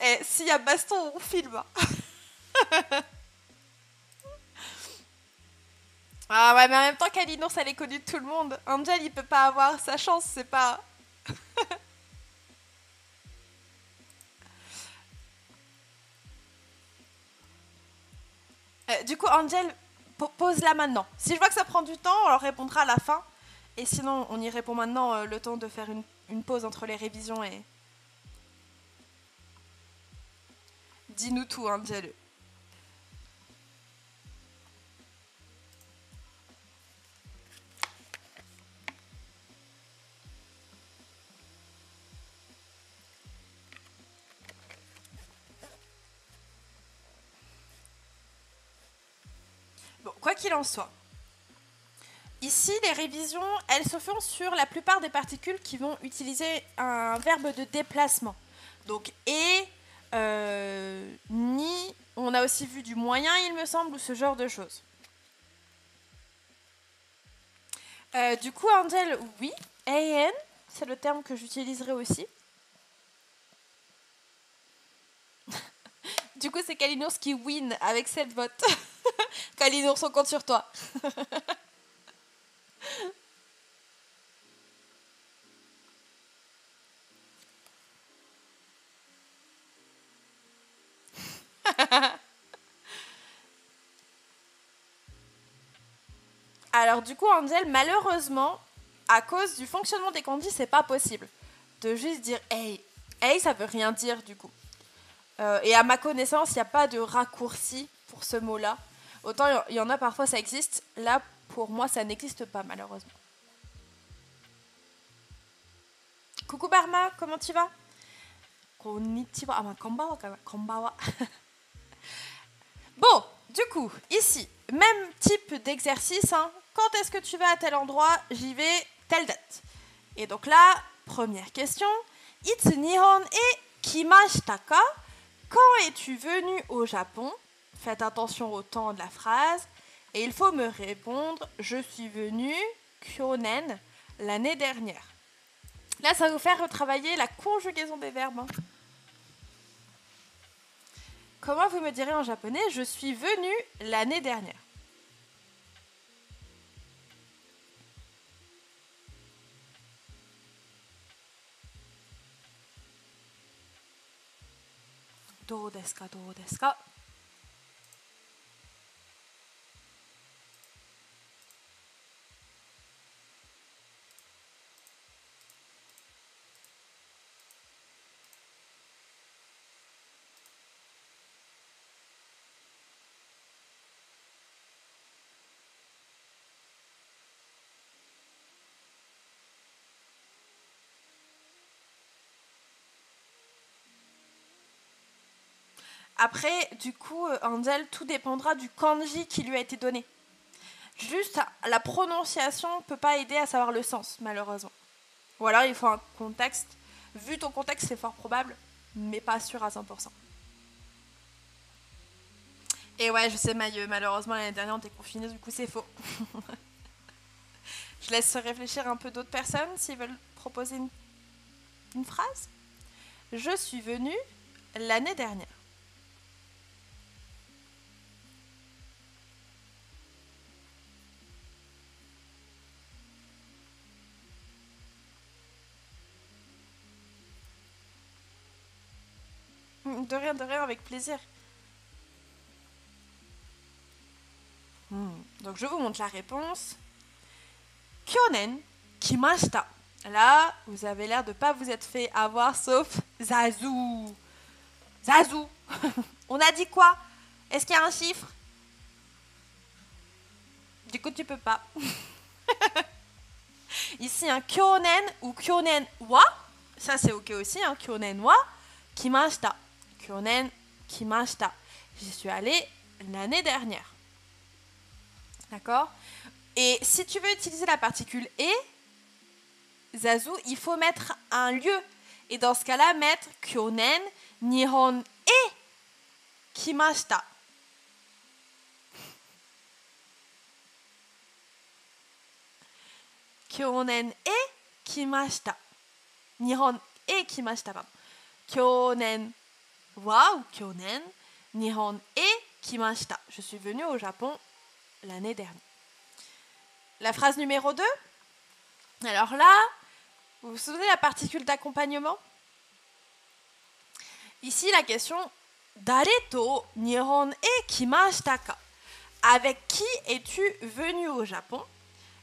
Eh, s'il y a baston, on filme. Ah ouais, mais en même temps, Calinours, elle est connue de tout le monde. Angel, il peut pas avoir sa chance, c'est pas... Du coup, Angel... Pose-la maintenant. Si je vois que ça prend du temps, on leur répondra à la fin. Et sinon, on y répond maintenant, le temps de faire une pause entre les révisions et... Dis-nous tout, hein, dis-le. Quoi qu'il en soit, ici, les révisions, elles se font sur la plupart des particules qui vont utiliser un verbe de déplacement. Donc, et, ni, on a aussi vu du moyen, il me semble, ou ce genre de choses. Du coup, Angel, oui, AN, c'est le terme que j'utiliserai aussi. Du coup, c'est Calinours qui win avec cette vote. Calinours, on compte sur toi. Alors du coup, Angel, malheureusement, à cause du fonctionnement des condis, c'est pas possible de juste dire hey. Hey, ça veut rien dire du coup. Et à ma connaissance, il n'y a pas de raccourci pour ce mot-là. Autant il y en a parfois, ça existe. Là, pour moi, ça n'existe pas, malheureusement. Coucou Barma, comment tu vas? Konnichiwa. Ah, ben, konbawa. Bon, du coup, ici, même type d'exercice. Hein. Quand est-ce que tu vas à tel endroit? J'y vais, telle date. Et donc là, première question. Itsu Nihon e kimashita ka? Quand es-tu venu au Japon? Faites attention au temps de la phrase. Et il faut me répondre, je suis venu kyonen, l'année dernière. Là, ça va vous faire retravailler la conjugaison des verbes. Hein. Comment vous me direz en japonais, je suis venu l'année dernière? Dou desu ka, dou desu ka. Après, du coup, Angel, tout dépendra du kanji qui lui a été donné. Juste, la prononciation ne peut pas aider à savoir le sens, malheureusement. Ou alors, il faut un contexte. Vu ton contexte, c'est fort probable, mais pas sûr à 100%. Et ouais, je sais, Maïe, malheureusement, l'année dernière, on était confinés, du coup, c'est faux. Je laisse réfléchir un peu d'autres personnes, s'ils veulent proposer une phrase. Je suis venue l'année dernière. De rien, avec plaisir. Donc je vous montre la réponse. Kyonen Kimashita. Là, vous avez l'air de pas vous être fait avoir, sauf Zazu. Zazu. On a dit quoi? Est-ce qu'il y a un chiffre? Du coup, tu peux pas. Ici, un Kyonen ou Kyonen wa. Ça, c'est OK aussi. Hein, Kyonen wa Kimashita. Kyonen Kimashita. J'y suis allée l'année dernière. D'accord? Et si tu veux utiliser la particule « et », Zazu, il faut mettre un lieu. Et dans ce cas-là, mettre « Kyonen Nihon e Kimashita ». Kyonen e Kimashita. Nihon e Kimashita, pardon. Kyonen wa ou Kyonen Nihon e Kimashita. Je suis venue au Japon l'année dernière. La phrase numéro 2. Alors là, vous vous souvenez de la particule d'accompagnement? Ici, la question « Dare to Nihon e kimashita ka ?» Avec qui es-tu venu au Japon?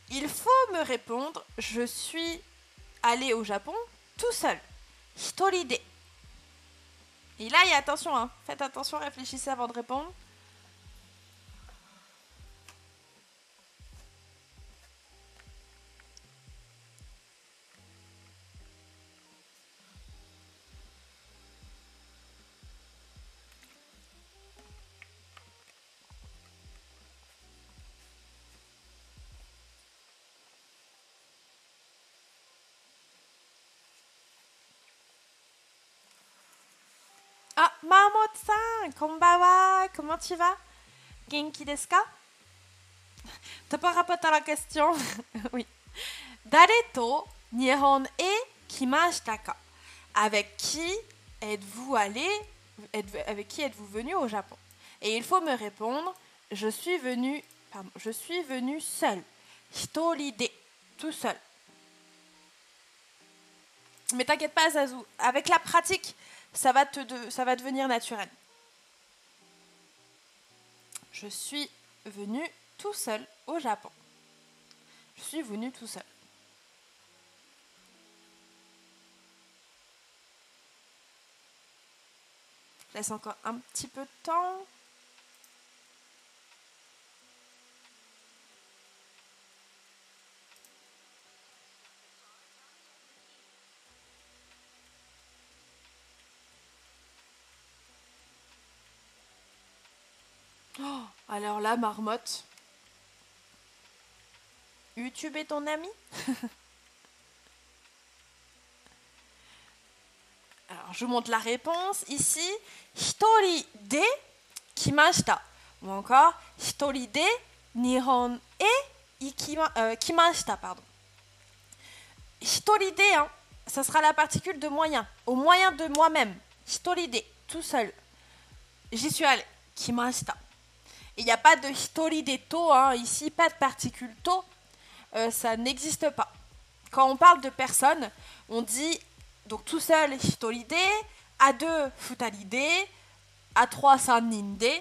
Il faut me répondre « Je suis allé au Japon tout seul. » Hitoride. Et là, il y a attention, hein. Faites attention, réfléchissez avant de répondre. Mamotsan, konbawa, comment tu vas? Genki desu ka? T'as pas rapporté à la question? Oui. Dare to Nihon e kimashita ka? Avec qui êtes-vous allé? Avec qui êtes-vous venu au Japon? Et il faut me répondre, je suis venu seul. Hitoride, tout seul. Mais t'inquiète pas, Zazu, avec la pratique, ça va devenir naturel. Je suis venue tout seul au Japon. Je suis venue tout seul. Je laisse encore un petit peu de temps. Alors là, marmotte, YouTube est ton ami? Alors, je vous montre la réponse ici. Hitori de kimashita. Ou encore, hitori de nihon e kimashita, pardon. Hitori de, hein, ça sera la particule de moyen. Au moyen de moi-même. Hitori de, tout seul. J'y suis allée. Kimashita. Il n'y a pas de hitori de to, hein, ici, pas de particule to, ça n'existe pas. Quand on parle de personne, on dit donc tout seul hitori de, à deux futari de, à trois sannin de,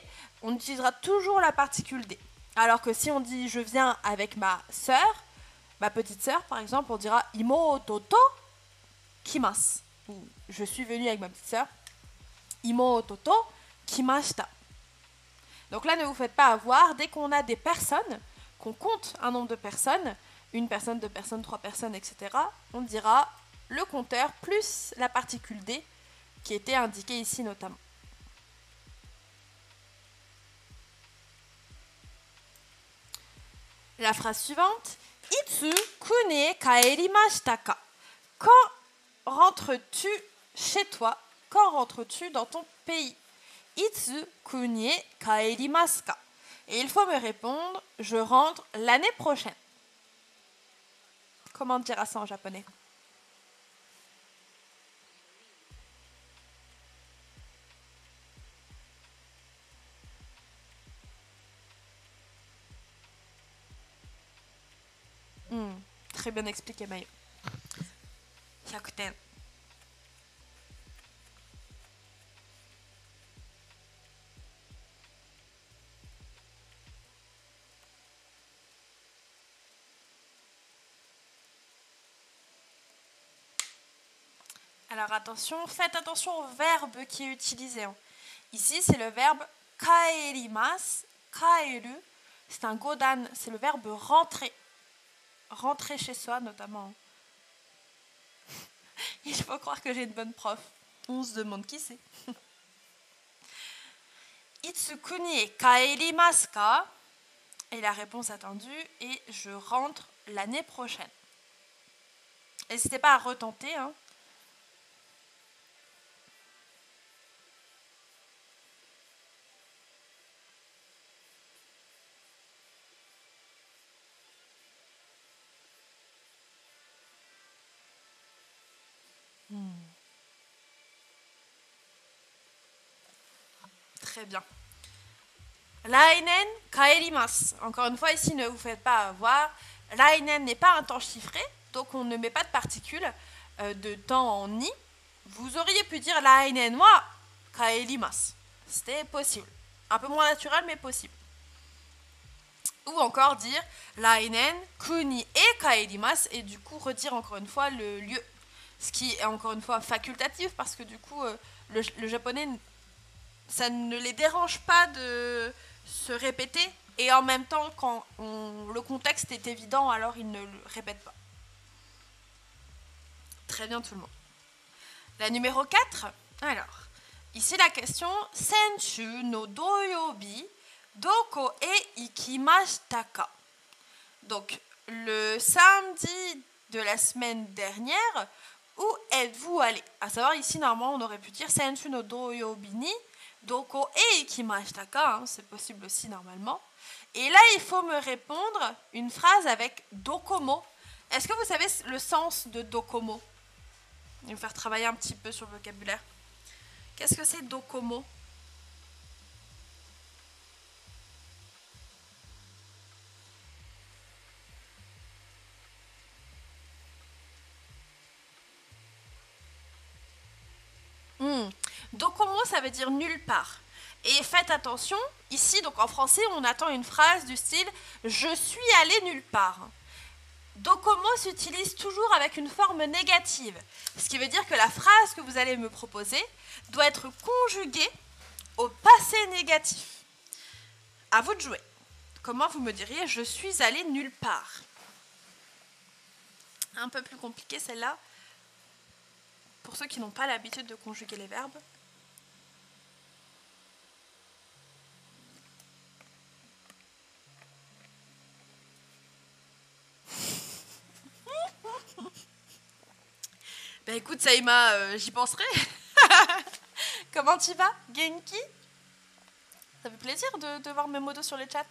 on utilisera toujours la particule de. Alors que si on dit je viens avec ma sœur, ma petite sœur par exemple, on dira imoto to kimasu. Je suis venue avec ma petite sœur. Imoto to kimashita. Donc là, ne vous faites pas avoir. Dès qu'on a des personnes, qu'on compte un nombre de personnes, une personne, deux personnes, trois personnes, etc., on dira le compteur plus la particule D qui était indiquée ici notamment. La phrase suivante. Itsu kune kaerimashita ka? Quand rentres-tu chez toi? Quand rentres-tu dans ton pays? Itsu kune kaerimasu ka? Et il faut me répondre, je rentre l'année prochaine. Comment dire ça en japonais? Très bien expliqué, Mayu. 100 points. Alors attention, faites attention au verbe qui est utilisé. Ici, c'est le verbe kaerimasu, kaeru. C'est un godan, c'est le verbe rentrer. Rentrer chez soi, notamment. Il faut croire que j'ai une bonne prof. On se demande qui c'est. Itsukuni e kaerimasu ka? Et la réponse attendue est je rentre l'année prochaine. N'hésitez pas à retenter. Très bien. Lainen kaerimasu. Encore une fois, ici, ne vous faites pas avoir. Lainen n'est pas un temps chiffré, donc on ne met pas de particules de temps en ni. Vous auriez pu dire lainen wa kaerimasu. C'était possible. Un peu moins naturel, mais possible. Ou encore dire lainen kuni e kaerimasu, et du coup redire encore une fois le lieu. Ce qui est encore une fois facultatif, parce que du coup, le japonais, ça ne les dérange pas de se répéter. Et en même temps, quand le contexte est évident, alors ils ne le répètent pas. Très bien tout le monde. La numéro 4. Alors, ici la question. Senchu no doyobi, doko e ikimashita ka? Donc, le samedi de la semaine dernière, où êtes-vous allé? À savoir, ici, normalement, on aurait pu dire Senchu no doyobi ni doko e ikimashita ka, c'est possible aussi, normalement. Et là, il faut me répondre une phrase avec dokomo. Est-ce que vous savez le sens de dokomo? Je vais vous faire travailler un petit peu sur le vocabulaire. Qu'est-ce que c'est dokomo? Dokomo, ça veut dire nulle part. Et faites attention, ici, donc en français, on attend une phrase du style « je suis allé nulle part ». Dokomo s'utilise toujours avec une forme négative, ce qui veut dire que la phrase que vous allez me proposer doit être conjuguée au passé négatif. À vous de jouer. Comment vous me diriez « je suis allé nulle part ». Un peu plus compliqué celle-là, pour ceux qui n'ont pas l'habitude de conjuguer les verbes. Bah écoute Saïma, j'y penserai. Comment tu vas, Genki? Ça fait plaisir de voir mes modos sur le chat.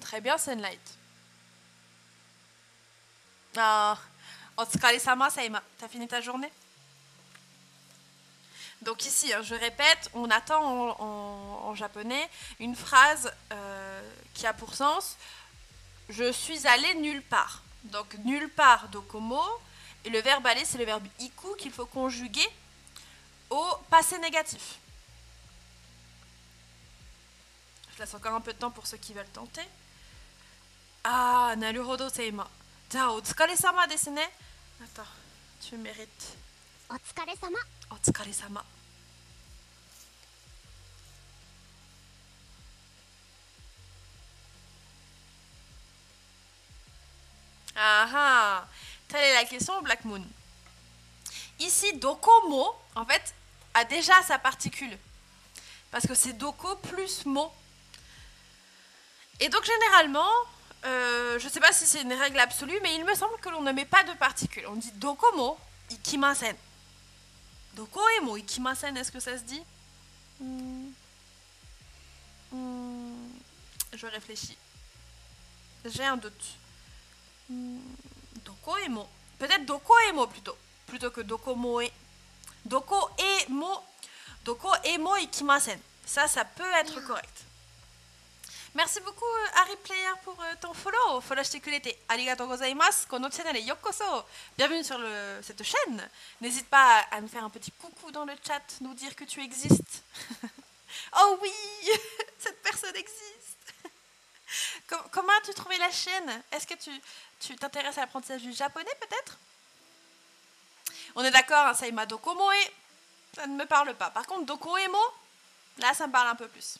Très bien Sunlight. Ah, otsukaresama Saïma, t'as fini ta journée? Donc ici, je répète, on attend en japonais une phrase qui a pour sens « je suis allé nulle part ». Donc « nulle part » dokomo, et le verbe « aller », c'est le verbe « iku » qu'il faut conjuguer au passé négatif. Je laisse encore un peu de temps pour ceux qui veulent tenter. Ah, naruhodo seima. Ja, otsukaresama desu ne. Attends, tu mérites. Otsukaresama. Otsukaresama. Ah ah! Telle est la question, Black Moon. Ici, dokomo, en fait, a déjà sa particule. Parce que c'est doko plus mo. Et donc, généralement, je ne sais pas si c'est une règle absolue, mais il me semble que l'on ne met pas de particules. On dit dokomo ikimasen. Doko e mo ikimasen, est-ce que ça se dit? Je réfléchis. J'ai un doute. Doko e mo. Peut-être doko e mo plutôt. Plutôt que doko mo e. Doko e mo. Doko e mo ikimasen. Ça peut être correct. Merci beaucoup Harry Player pour ton follow. Followしてくれてありがとうございます. Bienvenue sur cette chaîne. N'hésite pas à me faire un petit coucou dans le chat, nous dire que tu existes. Oh oui, cette personne existe. Comment as-tu trouvé la chaîne? Est-ce que tu t'intéresses à l'apprentissage du japonais peut-être? On est d'accord, hein, Saïma Dokomoe, ça ne me parle pas. Par contre, Dokoemo, là ça me parle un peu plus.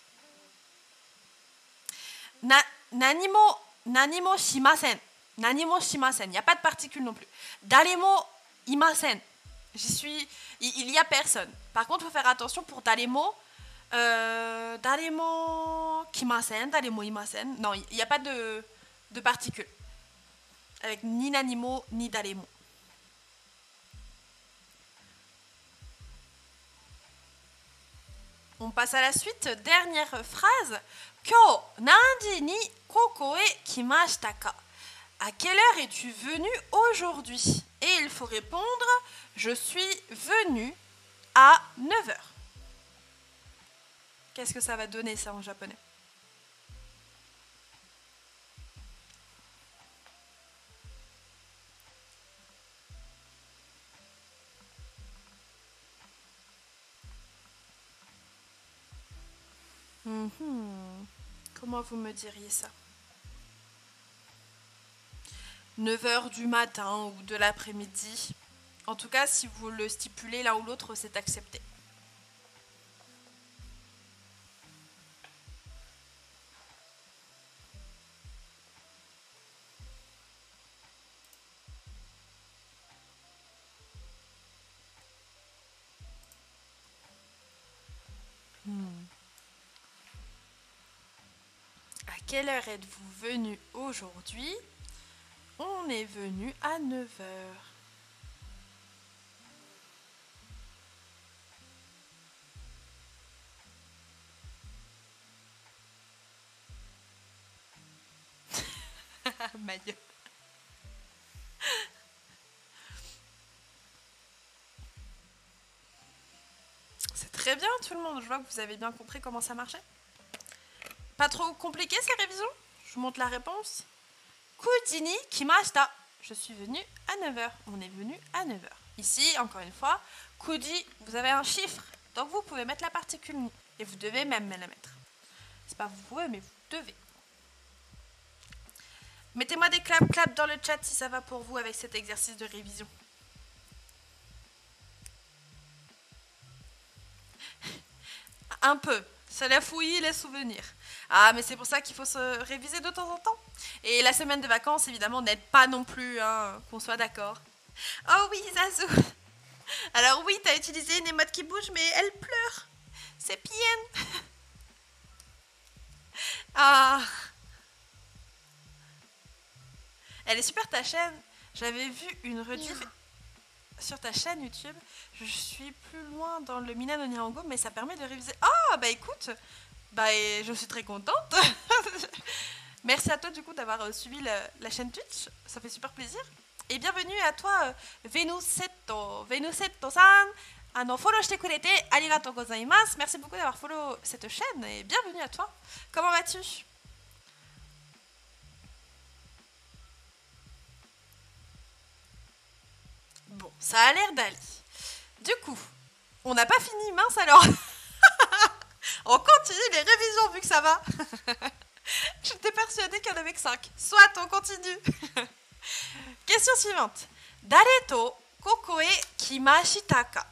Nanimo shimasen. Nanimo shimasen. Il n'y a pas de particules non plus. Daremo imasen. J'y suis. Il n'y a personne. Par contre, il faut faire attention pour daremo. Daremo kimasen. Daremo imasen. Non, il n'y a pas de particules. Avec ni nanimo ni daremo. On passe à la suite. Dernière phrase. Kyo, nanji ni koko e kimashita ka? À quelle heure es-tu venu aujourd'hui? Et il faut répondre, je suis venu à 9h. Qu'est-ce que ça va donner ça en japonais? Comment vous me diriez ça? 9h du matin ou de l'après-midi. En tout cas, si vous le stipulez l'un ou l'autre, c'est accepté. Quelle heure êtes-vous venu aujourd'hui? On est venu à 9h. Maïe. C'est très bien tout le monde, je vois que vous avez bien compris comment ça marchait. Pas trop compliqué ces révisions? Je vous montre la réponse. Kuji ni kimashita. Je suis venu à 9h. On est venu à 9h. Ici, encore une fois, kuji, vous avez un chiffre. Donc vous pouvez mettre la particule ni. Et vous devez même la mettre. C'est pas vous pouvez, mais vous devez. Mettez-moi des clap-clap dans le chat si ça va pour vous avec cet exercice de révision. Un peu. Ça la fouille les souvenirs. Ah, mais c'est pour ça qu'il faut se réviser de temps en temps. Et la semaine de vacances, évidemment, n'aide pas non plus, hein, qu'on soit d'accord. Oh oui, Zazu. Alors oui, t'as utilisé une émote qui bouge, mais elle pleure. C'est bien. Ah. Elle est super ta chaîne. J'avais vu une rediff sur ta chaîne YouTube. Je suis plus loin dans le Milan Onirango, mais ça permet de réviser. Ah, bah écoute, bah je suis très contente. Merci à toi du coup d'avoir suivi la chaîne Twitch, ça fait super plaisir. Et bienvenue à toi Venu 7to. Venu 7to-san, follow shite kurete, arigatou gozaimasu. Merci beaucoup d'avoir follow cette chaîne et bienvenue à toi. Comment vas-tu? Bon, ça a l'air d'aller. Du coup, on n'a pas fini, mince alors. On continue les révisions vu que ça va. J'étais persuadée qu'il y en avait que 5. Soit, on continue. Question suivante. Dare to koko e kimashita ka?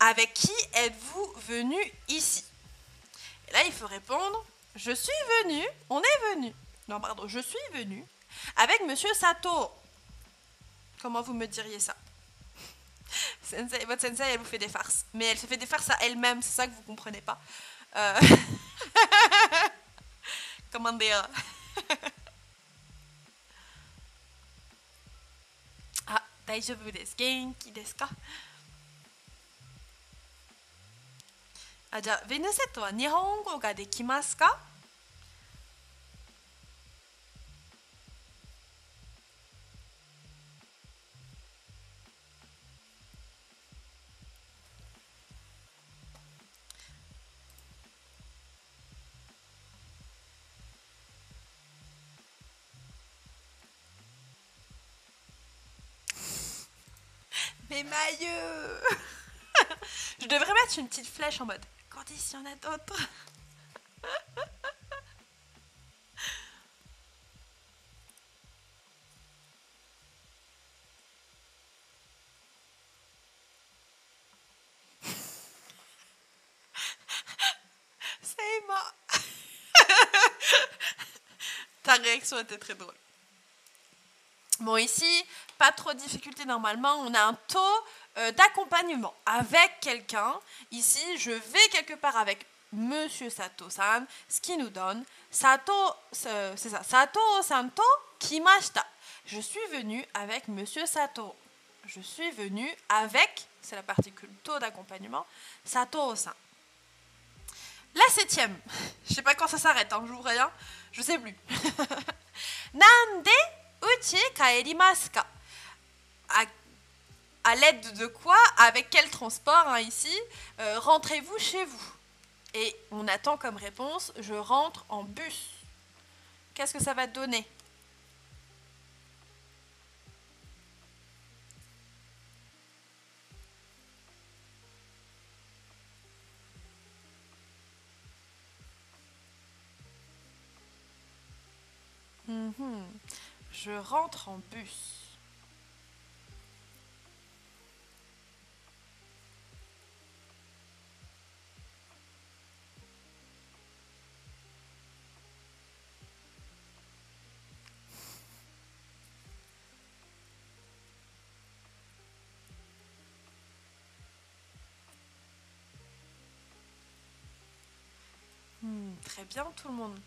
Avec qui êtes-vous venu ici? Et là, il faut répondre. Je suis venu. On est venu. Non, pardon. Je suis venu avec Monsieur Sato. Comment vous me diriez ça? Sensei, votre sensei, elle vous fait des farces. Mais elle se fait des farces à elle-même, c'est ça que vous comprenez pas. Comment dire? Ah, daijoubu desu, genki desu ka? Ah, ja, Venu 7to wa nihongo ga dekimasu ka? c'est Mayu. Je devrais mettre une petite flèche en mode quand il y en a d'autres. Saïma. Ta réaction était très drôle. Bon, ici, pas trop de difficultés normalement. On a un taux d'accompagnement avec quelqu'un. Ici, je vais quelque part avec Monsieur Sato-san, ce qui nous donne Sato-san to kimashita. Je suis venu avec Monsieur Sato. Je suis venu avec, c'est la particule taux d'accompagnement, Sato-san. La 7e, je sais pas quand ça s'arrête, hein, j'ouvre rien, je sais plus. Nande uchi kaerimasu ka. À l'aide de quoi, avec quel transport, hein, ici, rentrez-vous chez vous? Et on attend comme réponse, je rentre en bus. Qu'est-ce que ça va donner? Je rentre en bus. Très bien tout le monde.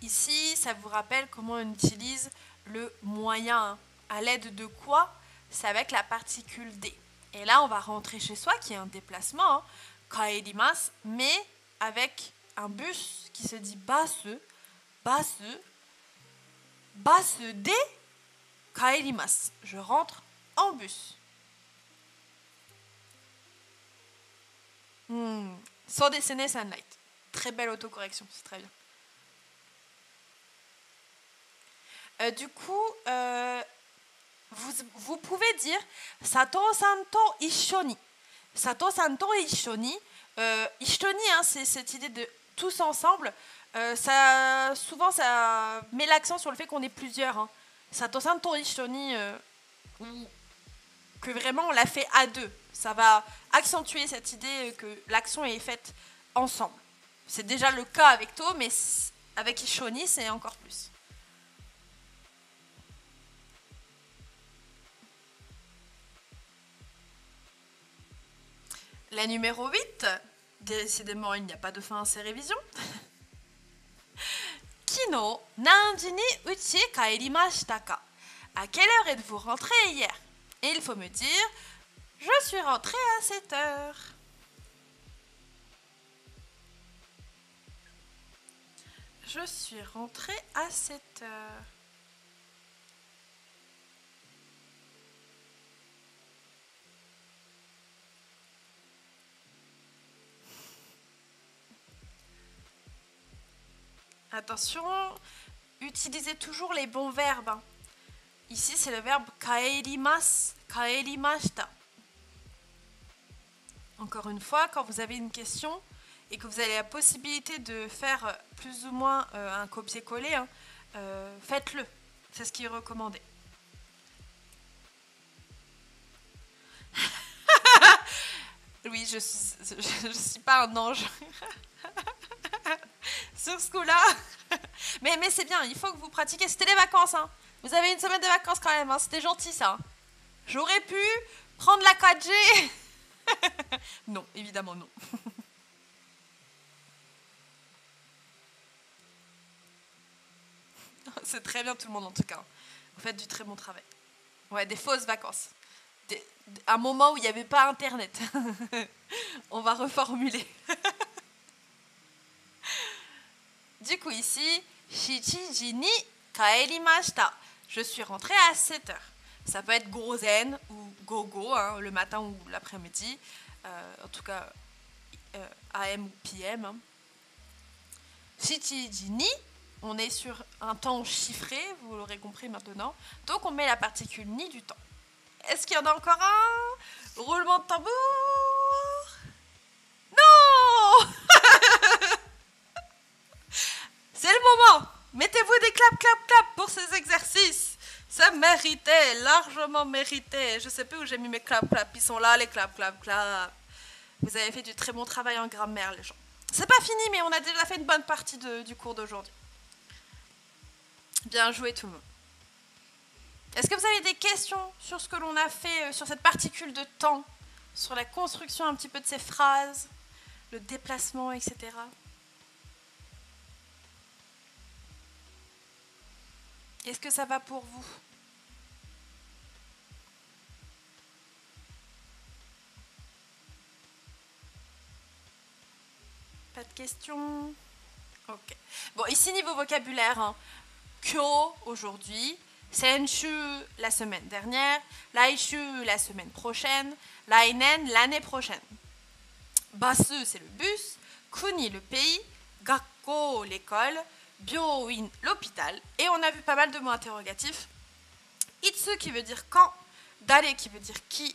Ici, ça vous rappelle comment on utilise le moyen. À l'aide de quoi? C'est avec la particule D. Et là, on va rentrer chez soi, qui est un déplacement, hein, kaerimasu, mais avec un bus qui se dit basse D, kaerimasu. Je rentre en bus. Sans dessiner Sunlight. Très belle autocorrection, c'est très bien. Du coup, vous pouvez dire Sato-san to ishoni. Sato-san to ishoni. Ishoni, hein, c'est cette idée de tous ensemble. Ça, souvent, ça met l'accent sur le fait qu'on est plusieurs. Hein. Sato-san to ishoni. Que vraiment, on l'a fait à deux. Ça va accentuer cette idée que l'action est faite ensemble. C'est déjà le cas avec To, mais avec Ishoni, c'est encore plus. La numéro 8, décidément, il n'y a pas de fin à ces révisions. Kino, nanji ni uchi kaerimashita ka. À quelle heure êtes-vous rentré hier? Et il faut me dire, je suis rentrée à 7 heures. Je suis rentrée à 7 heures. Attention, utilisez toujours les bons verbes. Ici, c'est le verbe kaerimasu, kaerimashita. Encore une fois, quand vous avez une question et que vous avez la possibilité de faire plus ou moins un copier-coller, hein, faites-le. C'est ce qui est recommandé. Oui, je suis pas un ange. Sur ce coup-là. Mais c'est bien, il faut que vous pratiquiez. C'était les vacances, hein. Vous avez une semaine de vacances quand même, hein. C'était gentil, ça. J'aurais pu prendre la 4G. Non, évidemment non. C'est très bien tout le monde en tout cas. Vous faites du très bon travail. Ouais, des fausses vacances. Un moment où il n'y avait pas Internet. On va reformuler. Du coup ici, Shichiji ni kaerimashita. Je suis rentrée à 7 heures. Ça peut être grosen ou gogo, hein, le matin ou l'après-midi, en tout cas AM ou PM. Shichiji ni On est sur un temps chiffré, vous l'aurez compris maintenant. Donc on met la particule ni du temps. Est-ce qu'il y en a encore un? Roulement de tambour. Non. C'est le moment. Mettez-vous des clap, clap, clap pour ces exercices. Ça méritait, largement mérité. Je sais plus où j'ai mis mes clap, clap. Ils sont là, les clap, clap, clap. Vous avez fait du très bon travail en grammaire, les gens. C'est pas fini, mais on a déjà fait une bonne partie du cours d'aujourd'hui. Bien joué tout le monde. Est-ce que vous avez des questions sur ce que l'on a fait, sur cette particule de temps, sur la construction un petit peu de ces phrases, le déplacement, etc. Est-ce que ça va pour vous ? Pas de questions ? Ok. Bon, ici, niveau vocabulaire, hein. Kyo, aujourd'hui. Senshu, la semaine dernière. Laishu, la semaine prochaine. Lainen, l'année prochaine. Basu, c'est le bus. Kuni, le pays. Gakko, l'école. Byoin, l'hôpital. Et on a vu pas mal de mots interrogatifs. Itsu, qui veut dire quand. Dare, qui veut dire qui.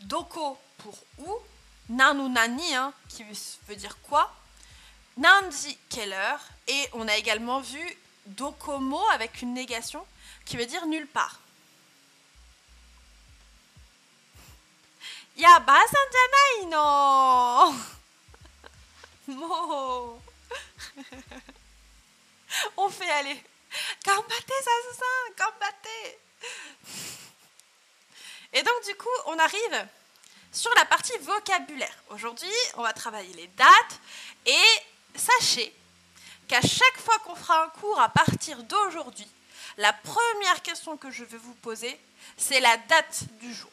Doko, pour où. Nanu, nani, hein, qui veut dire quoi. Nanji, quelle heure. Et on a également vu dokomo avec une négation qui veut dire nulle part. Yaba-san janai no. Mo. On fait aller. Gambatte, Zazu-san, gambatte. Et donc du coup, on arrive sur la partie vocabulaire. Aujourd'hui, on va travailler les dates et sachez qu'à chaque fois qu'on fera un cours à partir d'aujourd'hui, la première question que je vais vous poser, c'est la date du jour.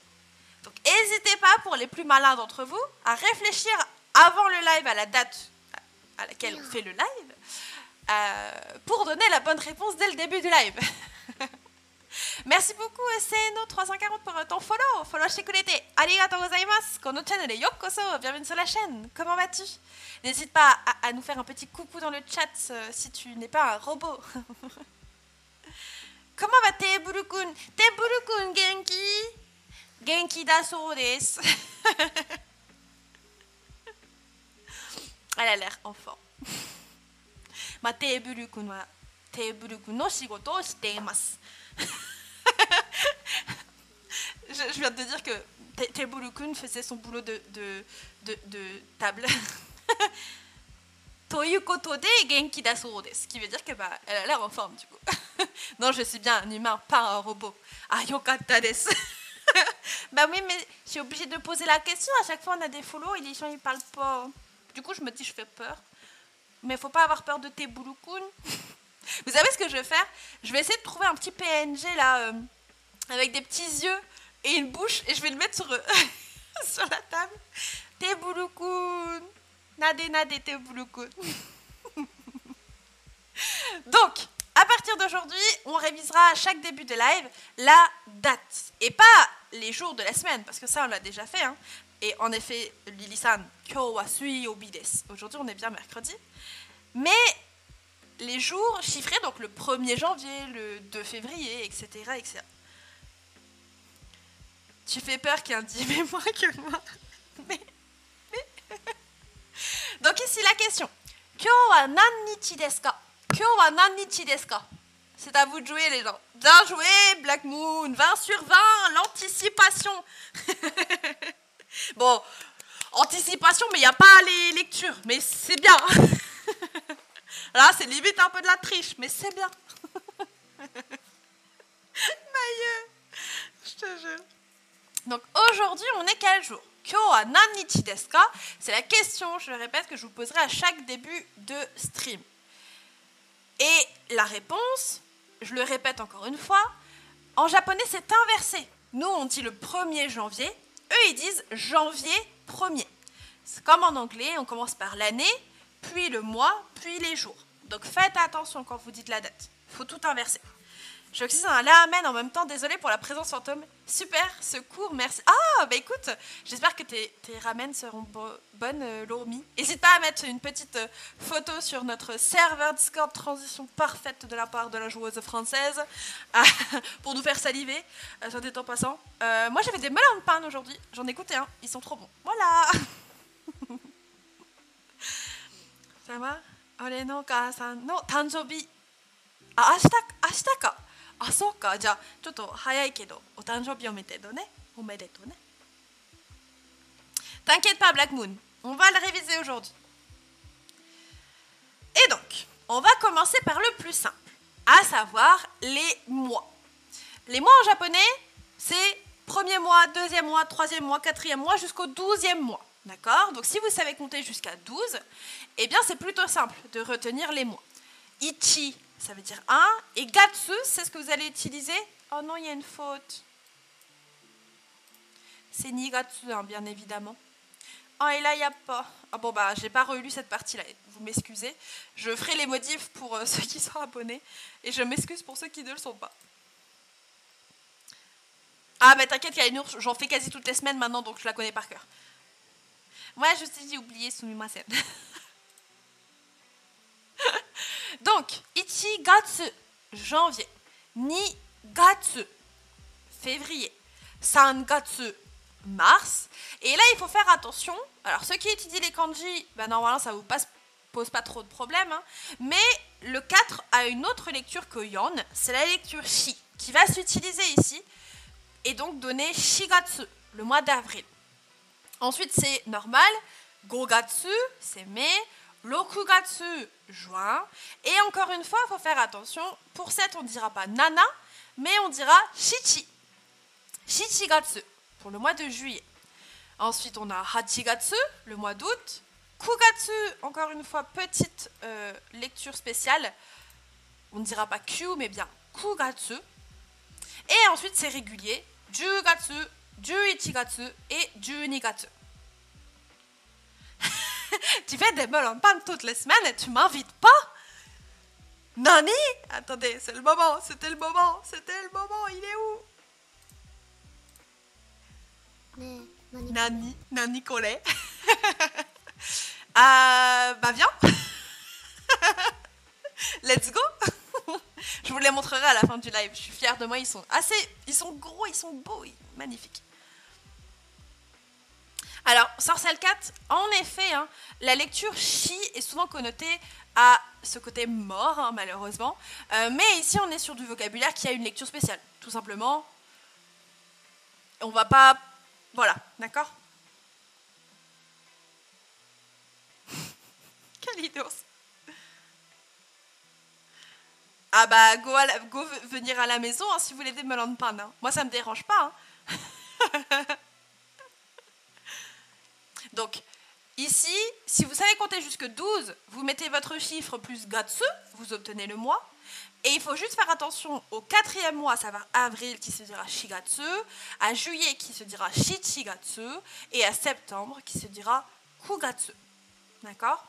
Donc n'hésitez pas, pour les plus malins d'entre vous, à réfléchir avant le live à la date à laquelle on fait le live, pour donner la bonne réponse dès le début du live. Merci beaucoup SNO340 pour ton follow. Follow shikurete. Arigatou gozaimasu. Kono channel et yokoso. Bienvenue sur la chaîne. Comment vas-tu? N'hésite pas à nous faire un petit coucou dans le chat si tu n'es pas un robot. Comment va Tēburu-kun? Tēburu-kun, genki? Genki da sou desu. Elle a l'air en forme. Ma Tēburu-kun wa Tēburu-kun no shigoto o shite imasu. Je viens de te dire que Tēburu-kun faisait son boulot de table. Toyukoto de genki da sou desu, ce qui veut dire que bah, elle a l'air en forme du coup. Non, je suis bien un humain, pas un robot. Ah, yokata desu. Bah oui, mais je suis obligée de poser la question. À chaque fois, on a des follow et les gens ils parlent pas. Du coup, je me dis, je fais peur. Mais faut pas avoir peur de Tēburu-kun. Vous savez ce que je vais faire? Je vais essayer de trouver un petit PNG là, avec des petits yeux et une bouche, et je vais le mettre sur la table. Tēburu-kun, nade nade Tēburu-kun. Donc, à partir d'aujourd'hui, on révisera à chaque début de live la date, et pas les jours de la semaine, parce que ça on l'a déjà fait, hein. Et en effet, Lily-san, kyo wa suiyobi desu. Aujourd'hui, on est bien mercredi, mais les jours chiffrés, donc le 1er janvier, le 2 février, etc. etc. Tu fais peur qu'un dit, mais moins que moi. Mais. Donc ici la question. Kyo wa nannichi desu ka? Kyo wa nannichi desu ka? C'est à vous de jouer les gens. Bien joué Black Moon, 20 sur 20, l'anticipation. Bon, anticipation, mais il n'y a pas les lectures, mais c'est bien. Là, c'est limite un peu de la triche, mais c'est bien. Maïe, je te jure. Donc aujourd'hui, on est quel jour? Kyo wa nannichi desu ka? C'est la question, je le répète, que je vous poserai à chaque début de stream. Et la réponse, je le répète encore une fois, en japonais, c'est inversé. Nous, on dit le 1er janvier, eux, ils disent janvier 1er. C'est comme en anglais, on commence par l'année, puis le mois, puis les jours. Donc faites attention quand vous dites la date. Il faut tout inverser. Je suis un la amen en même temps, désolé pour la présence fantôme. Super, ce cours, merci. Ah, bah écoute, j'espère que tes ramen seront bonnes, Lourmi. N'hésite pas à mettre une petite photo sur notre serveur Discord, transition parfaite de la part de la joueuse française, pour nous faire saliver, soit des temps passants. Moi, j'avais des melons de pain aujourd'hui, j'en ai goûté un, ils sont trop bons. Voilà. Ça va? Ore no kaasan no tanjoubi. Ah, ashita ka. あ、そうか。じゃあ、ちょっと早いけど、お誕生日おめでとうね。おめでとうね。T'inquiète pas, Black Moon. On va le réviser aujourd'hui. Et donc, on va commencer par le plus simple, à savoir les mois. Les mois en japonais, c'est premier mois, deuxième mois, troisième mois, quatrième mois, jusqu'au 12e mois. D'accord? Donc, si vous savez compter jusqu'à 12, eh bien, c'est plutôt simple de retenir les mois. Ichi, ça veut dire 1. Et Gatsu, c'est ce que vous allez utiliser. Oh non, il y a une faute. C'est Nigatsu, hein, bien évidemment. Oh, et là, il n'y a pas. Ah bon, bah, j'ai pas relu cette partie-là. Vous m'excusez. Je ferai les modifs pour ceux qui sont abonnés. Et je m'excuse pour ceux qui ne le sont pas. Ah, bah, t'inquiète, Calinours, j'en fais quasi toutes les semaines maintenant, donc je la connais par cœur. Moi, ouais, je sais, j'ai oublié Sumimasen. Donc, ichi gatsu, janvier. Ni gatsu, février. San gatsu, mars. Et là, il faut faire attention. Alors, ceux qui étudient les kanji, ben, normalement, ça ne vous pose pas trop de problèmes. Hein. Mais le 4 a une autre lecture que yon, c'est la lecture shi, qui va s'utiliser ici. Et donc, donner shigatsu, le mois d'avril. Ensuite, c'est normal. Gogatsu, c'est mai. Rokugatsu, juin. Et encore une fois, il faut faire attention. Pour 7, on ne dira pas nana, mais on dira shichi. Shichigatsu, pour le mois de juillet. Ensuite, on a hachigatsu, le mois d'août. Kugatsu, encore une fois, petite lecture spéciale. On ne dira pas kyu, mais bien kugatsu. Et ensuite, c'est régulier. Jugatsu, juichigatsu et junigatsu. Tu fais des meules en panne toutes les semaines et tu m'invites pas? Nani? Attendez, c'est le moment, c'était le moment, c'était le moment, il est où? Mais, Nani, Nani Collet. Bah viens. Let's go. Je vous les montrerai à la fin du live, je suis fière de moi, ils sont gros, ils sont beaux, magnifiques. Alors, Sorsal 4, en effet, hein, la lecture chi est souvent connotée à ce côté mort, hein, malheureusement. Mais ici, on est sur du vocabulaire qui a une lecture spéciale, tout simplement. On va pas... Voilà, d'accord. Calinours. Ah bah, go venir à la maison, hein, si vous voulez des melons de pain. Hein. Moi, ça me dérange pas. Hein. Donc, ici, si vous savez compter jusque 12, vous mettez votre chiffre plus gatsu, vous obtenez le mois. Et il faut juste faire attention au quatrième mois, à savoir avril qui se dira shigatsu, à juillet qui se dira shichigatsu, et à septembre qui se dira kugatsu. D'accord?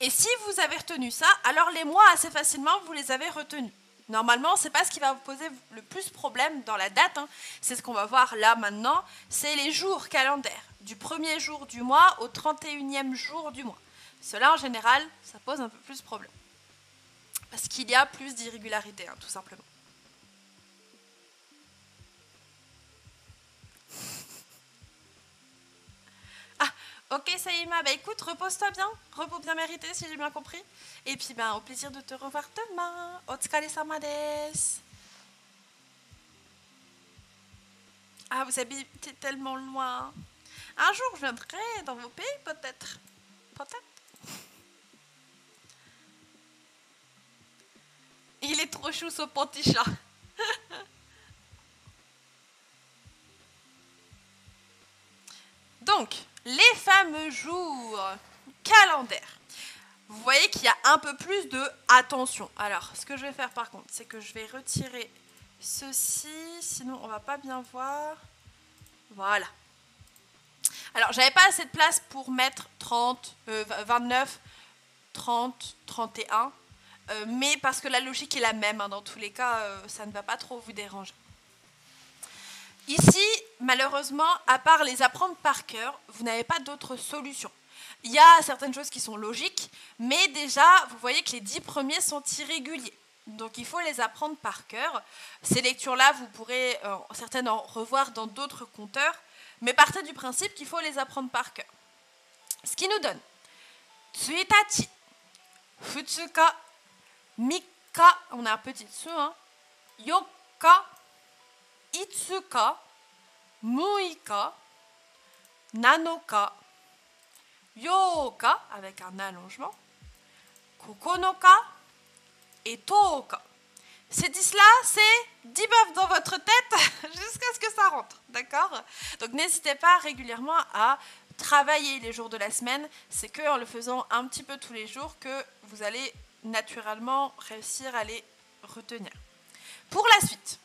Et si vous avez retenu ça, alors les mois, assez facilement, vous les avez retenus. Normalement, c'est pas ce qui va vous poser le plus problème dans la date. Hein. C'est ce qu'on va voir là maintenant. C'est les jours calendaires. Du premier jour du mois au 31e jour du mois. Cela, en général, ça pose un peu plus problème. Parce qu'il y a plus d'irrégularités, hein, tout simplement. Ah, ok Saïma, bah écoute, repose-toi bien. Repos bien mérité, si j'ai bien compris. Et puis, bah, au plaisir de te revoir demain. Otsukaresama desu. Ah, vous habitez tellement loin. Un jour, je viendrai dans vos pays, peut-être. Peut-être. Il est trop chou, ce petit chat. Donc, les fameux jours calendaires. Vous voyez qu'il y a un peu plus de attention. Alors, ce que je vais faire, par contre, c'est que je vais retirer ceci. Sinon, on va pas bien voir. Voilà. Alors, j'avais pas assez de place pour mettre 30, 29, 30, 31. mais parce que la logique est la même, hein, dans tous les cas, ça ne va pas trop vous déranger. Ici, malheureusement, à part les apprendre par cœur, vous n'avez pas d'autre solution. Il y a certaines choses qui sont logiques, mais déjà, vous voyez que les 10 premiers sont irréguliers. Donc, il faut les apprendre par cœur. Ces lectures-là, vous pourrez certaines en revoir dans d'autres compteurs, mais partez du principe qu'il faut les apprendre par cœur. Ce qui nous donne Tsuitachi, Futsuka, Mika, on a un petit tsu, hein, Yoka, Itsuka, Muika, Nanoka, Yoka, avec un allongement, Kokonoka et Toka. Ces 10-là, c'est 10 bœufs dans votre tête jusqu'à ce que ça rentre, d'accord? Donc n'hésitez pas régulièrement à travailler les jours de la semaine. C'est qu'en le faisant un petit peu tous les jours que vous allez naturellement réussir à les retenir. Pour la suite,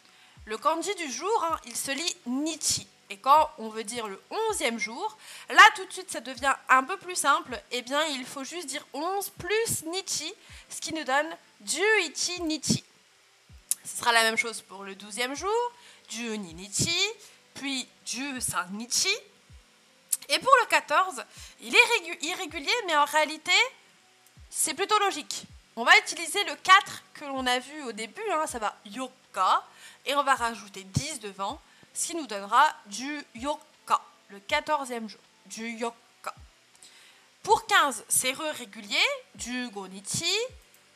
le kanji du jour, hein, il se lit Nichi. Et quand on veut dire le 11e jour, là tout de suite ça devient un peu plus simple, et bien il faut juste dire 11 plus Nichi, ce qui nous donne Juichi Nichi. Ce sera la même chose pour le 12e jour, Juni Nichi, puis Jusan Nichi. Et pour le 14, il est irrégulier, mais en réalité c'est plutôt logique. On va utiliser le 4 que l'on a vu au début, hein, ça va Yoka, et on va rajouter 10 devant, ce qui nous donnera du Yoka, le 14e jour, du Yoka. Pour 15, c'est régulier, du Gonichi,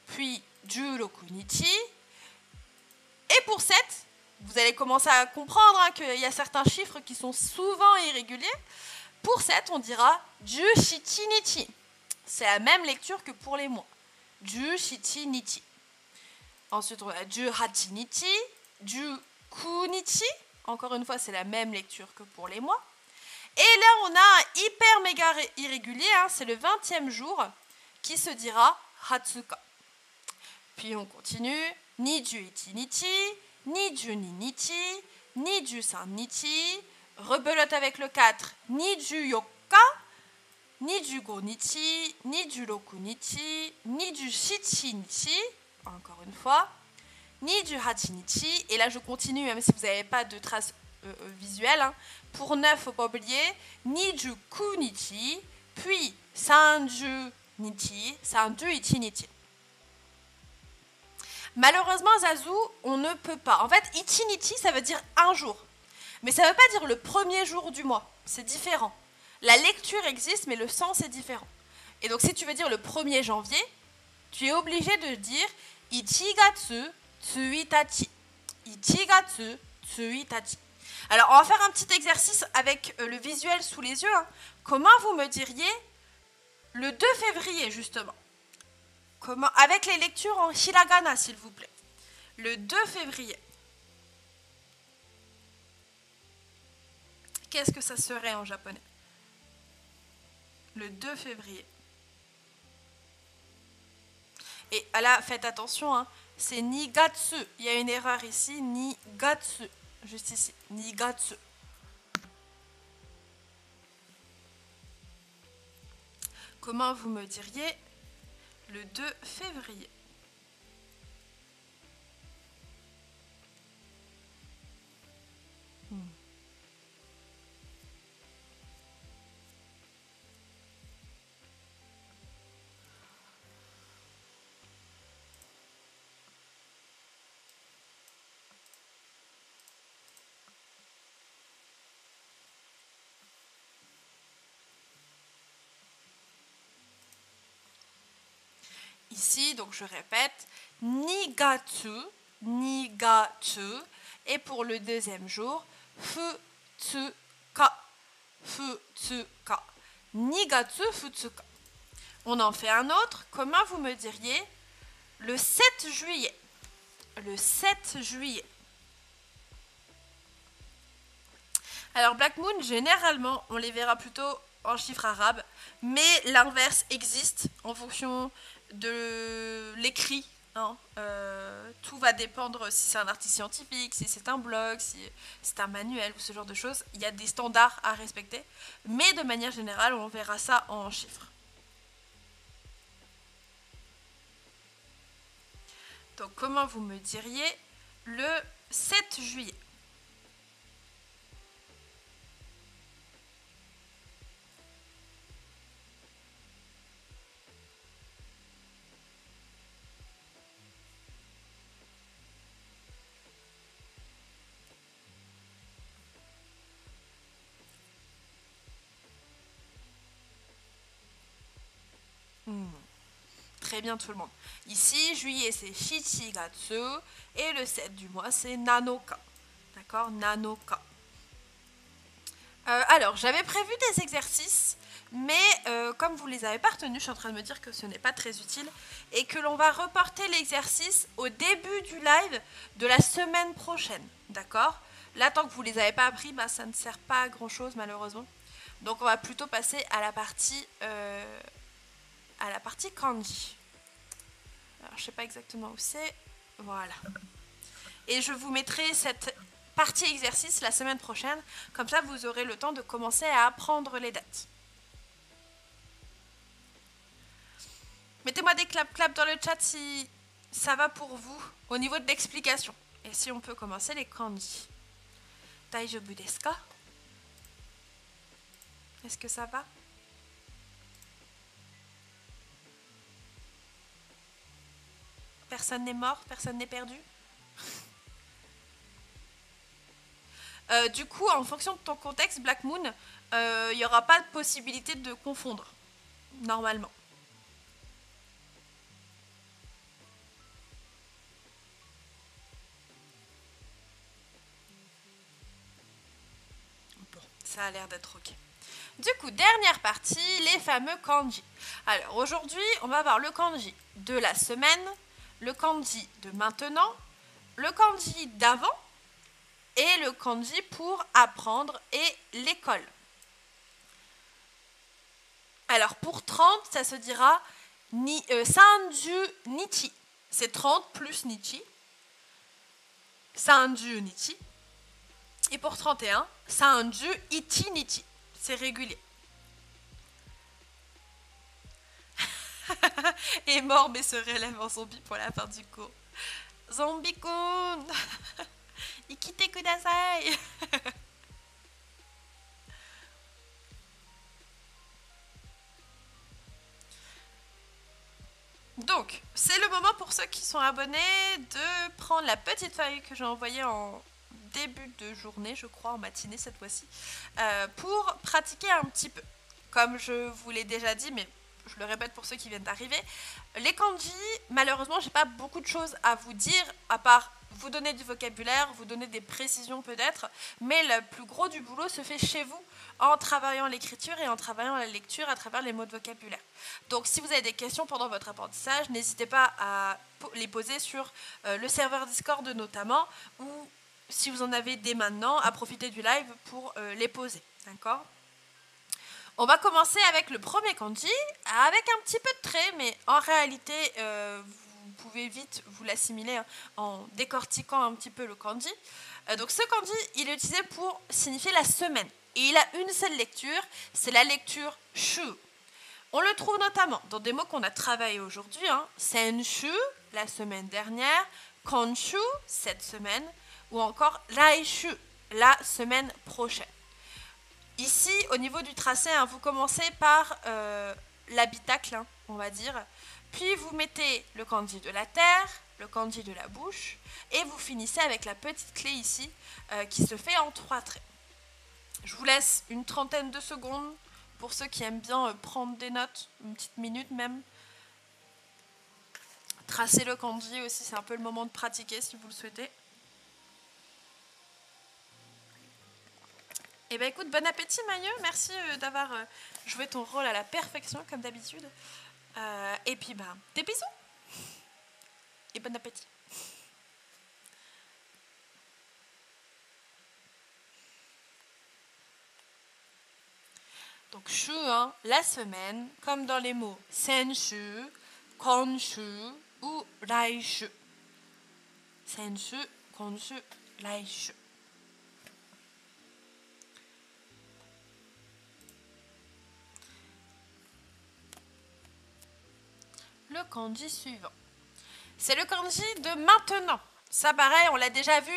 puis du Lokunichi. Et pour 7, vous allez commencer à comprendre, hein, qu'il y a certains chiffres qui sont souvent irréguliers. Pour 7, on dira du Shichinichi. C'est la même lecture que pour les mois, du Shichinichi. Ensuite, on a du Hachinichi, du Kunichi. Encore une fois, c'est la même lecture que pour les mois. Et là, on a un hyper méga irrégulier, hein, c'est le 20e jour, qui se dira Hatsuka. Puis on continue, Nijuichi Nichi, Nijuni Nichi, Nijusan Nichi, rebelote avec le 4, Nijuyoka, Nijugo Nichi, Nijuroku Nichi, Nijushichi Nichi, encore une fois, ni du Hachinichi, et là je continue même si vous n'avez pas de traces visuelles, hein. Pour 9, il ne faut pas oublier, ni du Kunichi, puis Sanju Nichi, Sanju Ichinichi. Malheureusement, Zazu, on ne peut pas. En fait, Ichinichi, ça veut dire un jour, mais ça ne veut pas dire le premier jour du mois, c'est différent. La lecture existe, mais le sens est différent. Et donc si tu veux dire le 1er janvier, tu es obligé de dire Ichigatsu Tsuitachi. Ichigatsu Tsuitachi. Alors, on va faire un petit exercice avec le visuel sous les yeux, hein. Comment vous me diriez le 2 février, justement? Comment, avec les lectures en hiragana, s'il vous plaît. Le 2 février. Qu'est-ce que ça serait en japonais? Le 2 février. Et là, faites attention, hein. C'est Nigatsu. Il y a une erreur ici. Nigatsu. Juste ici. Nigatsu. Comment vous me diriez le 2 février? Ici, donc je répète, Nigatsu, Nigatsu, et pour le deuxième jour, Futsuka, Futsuka, Nigatsu, Futsuka. On en fait un autre, comment vous me diriez le 7 juillet? Le 7 juillet. Alors Black Moon, généralement, on les verra plutôt en chiffres arabes, mais l'inverse existe en fonction de l'écrit, hein. Tout va dépendre si c'est un article scientifique, si c'est un blog, si c'est un manuel ou ce genre de choses. Il y a des standards à respecter, mais de manière générale, on verra ça en chiffres. Donc comment vous me diriez le 7 juillet? Très bien tout le monde. Ici, juillet c'est Shichigatsu et le 7 du mois c'est Nanoka. D'accord, Nanoka. Alors, j'avais prévu des exercices, mais comme vous ne les avez pas retenus, je suis en train de me dire que ce n'est pas très utile et que l'on va reporter l'exercice au début du live de la semaine prochaine. D'accord? Là, tant que vous ne les avez pas appris, bah, ça ne sert pas à grand chose malheureusement. Donc, on va plutôt passer à la partie kanji. Alors, je ne sais pas exactement où c'est. Voilà. Et je vous mettrai cette partie exercice la semaine prochaine. Comme ça, vous aurez le temps de commencer à apprendre les dates. Mettez-moi des clap-clap dans le chat si ça va pour vous au niveau de l'explication. Et si on peut commencer les kanji. Daijoubu desu ka? Est-ce que ça va? Personne n'est mort, personne n'est perdu. Du coup, en fonction de ton contexte, Black Moon, il n'y aura pas de possibilité de confondre, normalement. Bon, ça a l'air d'être ok. Du coup, dernière partie, les fameux kanji. Alors, aujourd'hui, on va voir le kanji de la semaine, le kanji de maintenant, le kanji d'avant et le kanji pour apprendre et l'école. Alors pour 30, ça se dira Sanju Nichi. C'est 30 plus Nichi. Sanju Nichi. Et pour 31, Sanju Ichi Nichi. C'est régulier. Est mort mais se relève en zombie pour la fin du cours. Zombie-kun, ikite kudasai. Donc, c'est le moment pour ceux qui sont abonnés de prendre la petite feuille que j'ai envoyée en début de journée, je crois, en matinée cette fois-ci, pour pratiquer un petit peu. Comme je vous l'ai déjà dit, mais je le répète pour ceux qui viennent d'arriver, les kanji, malheureusement, j'ai pas beaucoup de choses à vous dire, à part vous donner du vocabulaire, vous donner des précisions peut-être, mais le plus gros du boulot se fait chez vous, en travaillant l'écriture et en travaillant la lecture à travers les mots de vocabulaire. Donc si vous avez des questions pendant votre apprentissage, n'hésitez pas à les poser sur le serveur Discord notamment, ou si vous en avez dès maintenant, à profiter du live pour les poser, d'accord ? On va commencer avec le premier kanji, avec un petit peu de traits, mais en réalité, vous pouvez vite vous l'assimiler hein, en décortiquant un petit peu le kanji. Donc ce kanji, il est utilisé pour signifier la semaine. Et il a une seule lecture, c'est la lecture shu. On le trouve notamment dans des mots qu'on a travaillés aujourd'hui, hein, senshu, la semaine dernière, kanshu, cette semaine, ou encore raishu, la semaine prochaine. Ici, au niveau du tracé, hein, vous commencez par l'habitacle, hein, on va dire. Puis vous mettez le kanji de la terre, le kanji de la bouche. Et vous finissez avec la petite clé ici, qui se fait en 3 traits. Je vous laisse une trentaine de secondes. Pour ceux qui aiment bien prendre des notes, une petite minute même. Tracer le kanji aussi, c'est un peu le moment de pratiquer si vous le souhaitez. Eh bien écoute, bon appétit Mayu, merci d'avoir joué ton rôle à la perfection comme d'habitude. Et puis bah, des bisous et bon appétit. Donc shu, hein, la semaine, comme dans les mots senshu, konshu ou raishu. Senshu, konshu, raishu. Le kanji suivant. C'est le kanji de maintenant. Ça pareil, on l'a déjà vu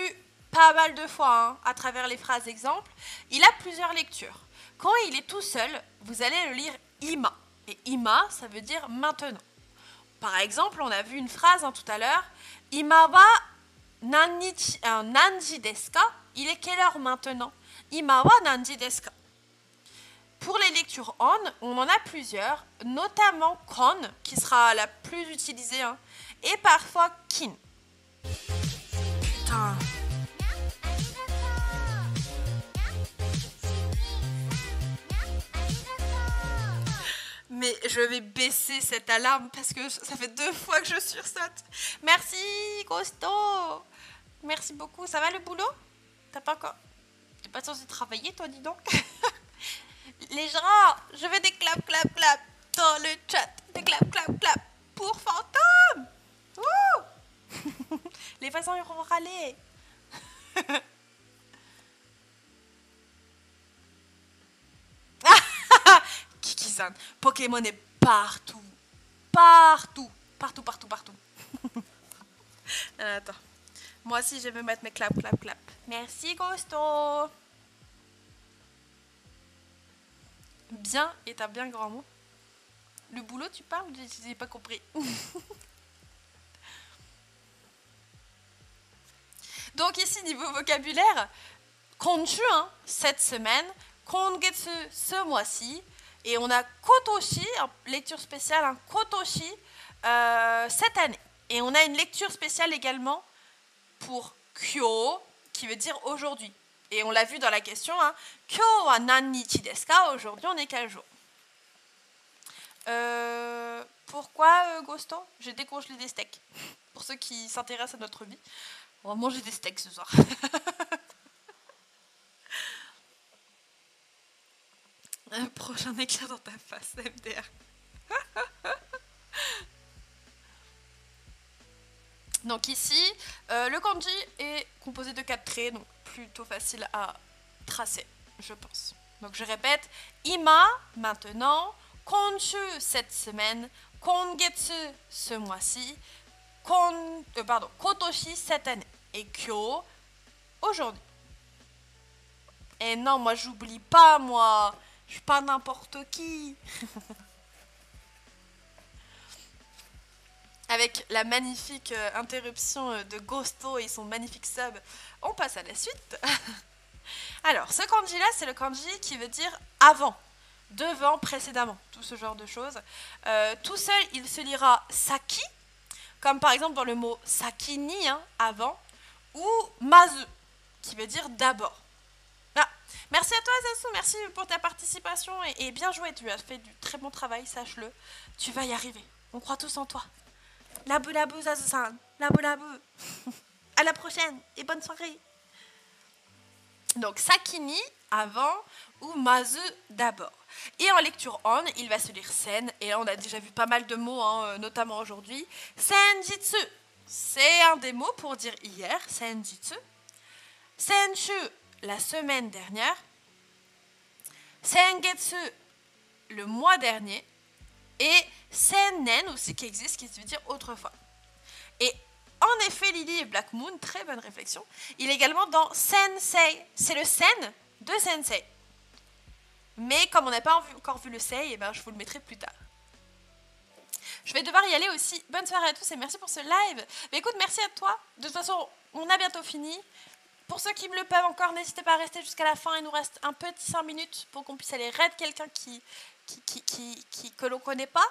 pas mal de fois hein, à travers les phrases exemples. Il a plusieurs lectures. Quand il est tout seul, vous allez le lire ima. Et ima, ça veut dire maintenant. Par exemple, on a vu une phrase hein, tout à l'heure. Ima wa nanji desu ka? Il est quelle heure maintenant? Ima wa nanji desu ka? Pour les lectures on, en a plusieurs, notamment kon, qui sera la plus utilisée, hein, et parfois kin. Putain. Mais je vais baisser cette alarme parce que ça fait 2 fois que je sursaute. Merci, Ghosto. Merci beaucoup. Ça va le boulot? T'as pas encore... T'es pas censé travailler, toi, dis donc. Les gens, je veux des clap, clap, clap dans le chat. Des clap, clap, clap pour fantôme. Ouh. Les voisins iront râler. Kiki-san, Pokémon est partout. Partout. Partout, partout, partout. Alors, attends. Moi aussi, je vais mettre mes clap, clap, clap. Merci, Ghosto. Bien est un bien grand mot. Le boulot, tu parles? Je n'ai pas compris. Donc ici, niveau vocabulaire, konchu, hein, cette semaine, kongetsu, ce mois-ci, et on a kotoshi, lecture spéciale, hein, kotoshi, cette année. Et on a une lecture spéciale également pour kyo, qui veut dire aujourd'hui. Et on l'a vu dans la question, hein. Kyo wa nannichi desu ka? Aujourd'hui, on est quel jour? Pourquoi Ghosto? J'ai décongelé des steaks. Pour ceux qui s'intéressent à notre vie, on va manger des steaks ce soir. Un prochain éclair dans ta face, MDR. Donc ici, le kanji est composé de 4 traits, donc plutôt facile à tracer, je pense. Donc je répète, ima, maintenant, konshu, cette semaine, kongetsu, ce mois-ci, kotoshi, cette année, et kyo, aujourd'hui. Et non, moi j'oublie pas, moi, je suis pas n'importe qui. Avec la magnifique interruption de Ghosto et son magnifique sub, on passe à la suite. Alors, ce kanji-là, c'est le kanji qui veut dire avant, devant, précédemment, tout ce genre de choses. Tout seul, il se lira saki, comme par exemple dans le mot sakini, hein, avant, ou mazu, qui veut dire d'abord. Ah, merci à toi, Zazu, merci pour ta participation et bien joué, tu as fait du très bon travail, sache-le. Tu vas y arriver, on croit tous en toi. Labou labou Zazu-san, labou labou. À la prochaine et bonne soirée. Donc sakini avant ou mazu d'abord. Et en lecture on, il va se lire sen, et là on a déjà vu pas mal de mots, hein, notamment aujourd'hui. Senjitsu, c'est un des mots pour dire hier, senjitsu. Senshu, la semaine dernière. Sengetsu, le mois dernier. Et sennen aussi qui existe, qui veut dire autrefois. Et en effet, Lily et Black Moon, très bonne réflexion, il est également dans sensei. C'est le sen de sensei. Mais comme on n'a pas encore vu le sei, et ben, je vous le mettrai plus tard. Je vais devoir y aller aussi. Bonne soirée à tous et merci pour ce live. Mais écoute, merci à toi. De toute façon, on a bientôt fini. Pour ceux qui me le peuvent encore, n'hésitez pas à rester jusqu'à la fin. Il nous reste un petit 5 minutes pour qu'on puisse aller raid quelqu'un que l'on connaît pas.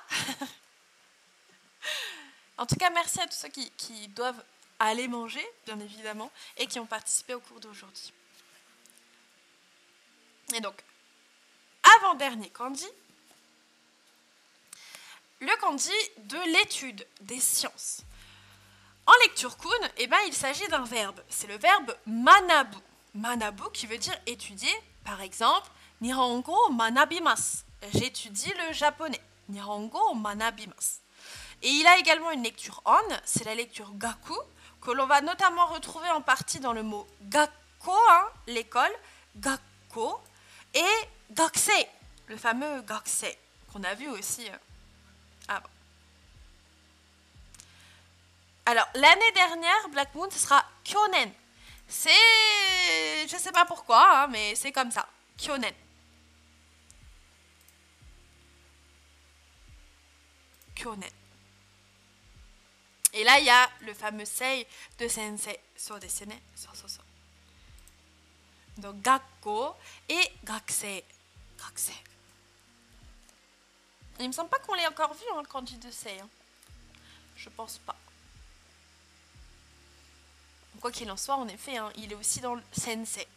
En tout cas, merci à tous ceux qui doivent aller manger, bien évidemment, et qui ont participé au cours d'aujourd'hui. Et donc, avant-dernier kanji, le kanji de l'étude des sciences. En lecture kun, eh ben, il s'agit d'un verbe. C'est le verbe manabu. Manabu qui veut dire étudier, par exemple, Nihongo manabimasu. J'étudie le japonais. Nihongo manabimasu. Et il a également une lecture on, c'est la lecture gaku, que l'on va notamment retrouver en partie dans le mot gakko, hein, l'école, gakko, et gakusei, le fameux gakusei, qu'on a vu aussi avant. Alors, l'année dernière, Black Moon, ce sera Kyonen. C'est... je sais pas pourquoi, hein, mais c'est comme ça. Kyonen. Kyonen. Et là, il y a le fameux Sei de Sensei. So desu ne. So, so, so. Donc, Gakko et Gakusei. Gakusei. Il me semble pas qu'on l'ait encore vu, hein, le kanji de Sei. Hein. Je pense pas. Quoi qu'il en soit, en effet, hein, il est aussi dans le Sensei.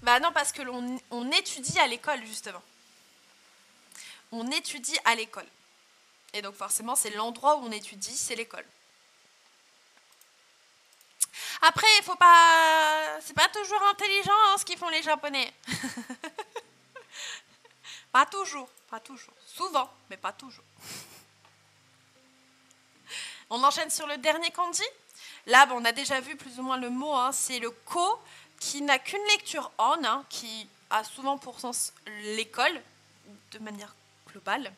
Bah non, parce que on étudie à l'école, justement. On étudie à l'école. Et donc forcément, c'est l'endroit où on étudie, c'est l'école. Après, il faut pas... c'est pas toujours intelligent, hein, ce qu'ils font les Japonais. Pas toujours, pas toujours. Souvent, mais pas toujours. On enchaîne sur le dernier kanji. Là, bon, on a déjà vu plus ou moins le mot, hein, c'est le ko, qui n'a qu'une lecture en, hein, qui a souvent pour sens l'école, de manière globale.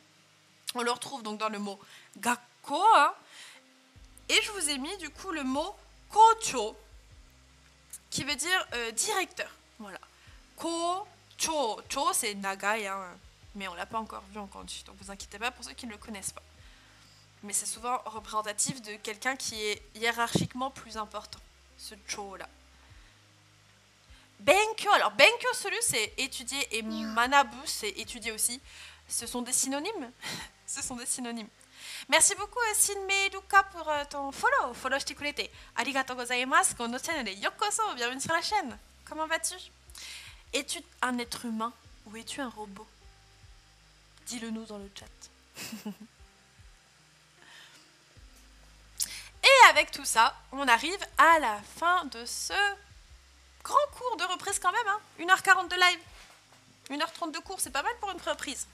On le retrouve donc dans le mot gakko, hein, et je vous ai mis du coup le mot kocho, qui veut dire directeur. Voilà. Kocho, cho c'est nagai, hein, mais on l'a pas encore vu en kanji, donc vous inquiétez pas pour ceux qui ne le connaissent pas. Mais c'est souvent représentatif de quelqu'un qui est hiérarchiquement plus important, ce cho là. Benkyo, alors benkyo suru c'est étudier et manabu c'est étudier aussi. Ce sont des synonymes. Ce sont des synonymes. Merci beaucoup Sinme et Luca pour ton follow. Follow shite kurete. Arigatou gozaimasu. Kono channel e yokoso. Bienvenue sur la chaîne. Comment vas-tu? Es-tu un être humain ou es-tu un robot? Dis-le nous dans le chat. Et avec tout ça, on arrive à la fin de ce grand cours de reprise quand même. Hein. 1h40 de live. 1h30 de cours, c'est pas mal pour une reprise.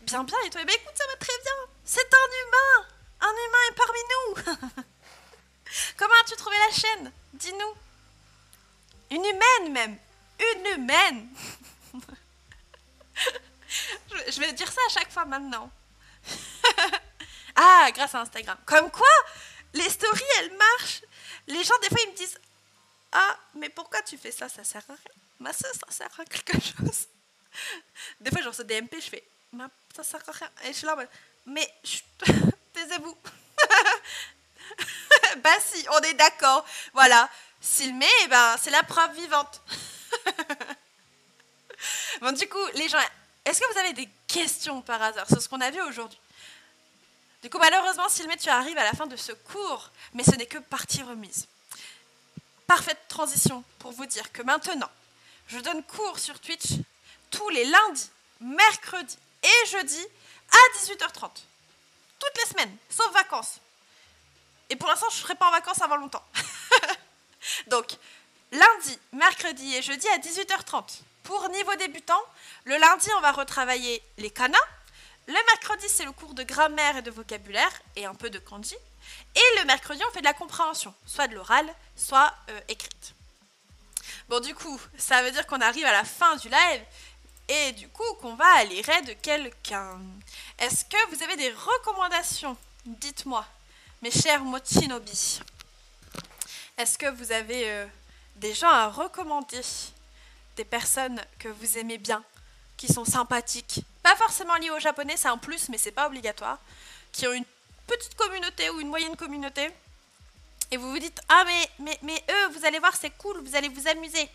Bien, bien, et toi, bah écoute, ça va très bien. C'est un humain. Un humain est parmi nous. Comment as-tu trouvé la chaîne? Dis-nous. Une humaine, même. Une humaine. Je vais dire ça à chaque fois maintenant. Ah, grâce à Instagram. Comme quoi, les stories, elles marchent. Les gens, des fois, ils me disent « Ah, mais pourquoi tu fais ça? Ça sert à rien. Ma soeur, ça sert à quelque chose. » Des fois, genre, ce DMP, je fais « Ça sert à rien. » Et je suis là en mode « Mais, taisez-vous. » Bah si, on est d'accord. Voilà. S'il met, eh ben, c'est la preuve vivante. Bon, du coup, les gens, est-ce que vous avez des questions par hasard sur ce qu'on a vu aujourd'hui? Du coup, malheureusement, Silmé, tu arrives à la fin de ce cours, mais ce n'est que partie remise. Parfaite transition pour vous dire que maintenant, je donne cours sur Twitch tous les lundis, mercredis et jeudis à 18h30. Toutes les semaines, sauf vacances. Et pour l'instant, je ne serai pas en vacances avant longtemps. Donc, lundi, mercredi et jeudi à 18h30. Pour niveau débutant, le lundi, on va retravailler les kanas. Le mercredi, c'est le cours de grammaire et de vocabulaire, et un peu de kanji. Et le mercredi, on fait de la compréhension, soit de l'oral, soit écrite. Bon, du coup, ça veut dire qu'on arrive à la fin du live, et du coup, qu'on va à l'irée de quelqu'un. Est-ce que vous avez des recommandations? Dites-moi, mes chers Mochinobi. Est-ce que vous avez des gens à recommander? Des personnes que vous aimez bien, qui sont sympathiques? Pas forcément lié aux japonais, c'est un plus, mais c'est pas obligatoire, qui ont une petite communauté ou une moyenne communauté, et vous vous dites « Ah, mais eux, vous allez voir, c'est cool, vous allez vous amuser !»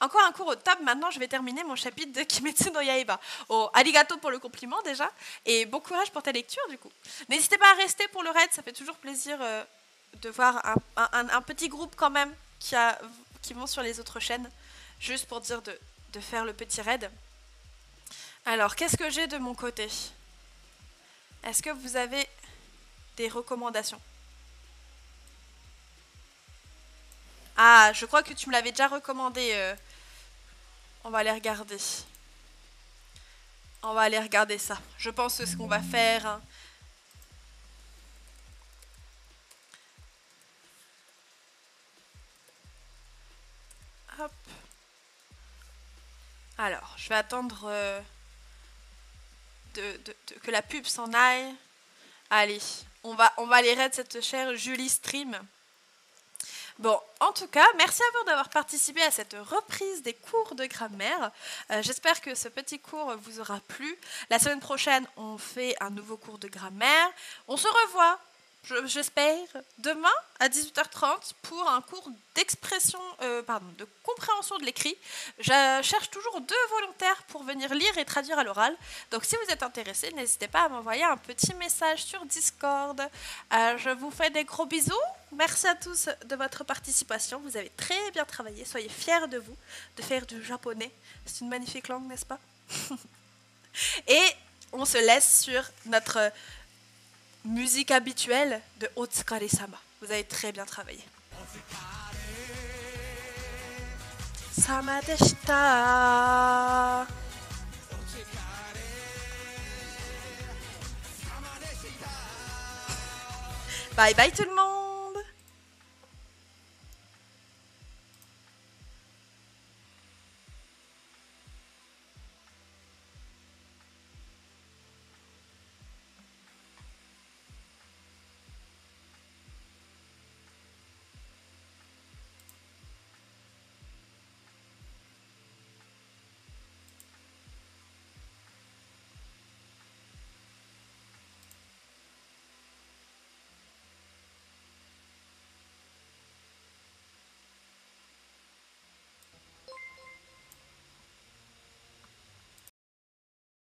Encore un cours au top, maintenant je vais terminer mon chapitre de Kimetsu no Yaiba. Oh, arigato pour le compliment déjà, et bon courage pour ta lecture du coup. N'hésitez pas à rester pour le raid, ça fait toujours plaisir de voir un petit groupe quand même qui vont sur les autres chaînes, juste pour dire de faire le petit raid. Alors, qu'est-ce que j'ai de mon côté? Est-ce que vous avez des recommandations? Ah, je crois que tu me l'avais déjà recommandé. On va aller regarder. On va aller regarder ça. Je pense que ce qu'on va faire... hein. Hop. Alors, je vais attendre que la pub s'en aille. Allez, on va aller raid cette chère Julie Stream. Bon, en tout cas, merci à vous d'avoir participé à cette reprise des cours de grammaire. J'espère que ce petit cours vous aura plu. La semaine prochaine, on fait un nouveau cours de grammaire. On se revoit, j'espère, demain à 18h30 pour un cours d'expression, de compréhension de l'écrit. Je cherche toujours 2 volontaires pour venir lire et traduire à l'oral. Donc si vous êtes intéressés, n'hésitez pas à m'envoyer un petit message sur Discord. Je vous fais des gros bisous. Merci à tous de votre participation. Vous avez très bien travaillé. Soyez fiers de vous, de faire du japonais. C'est une magnifique langue, n'est-ce pas? Et on se laisse sur notre musique habituelle de Otsukare-sama. Vous avez très bien travaillé. Sama deshita. Bye bye tout le monde.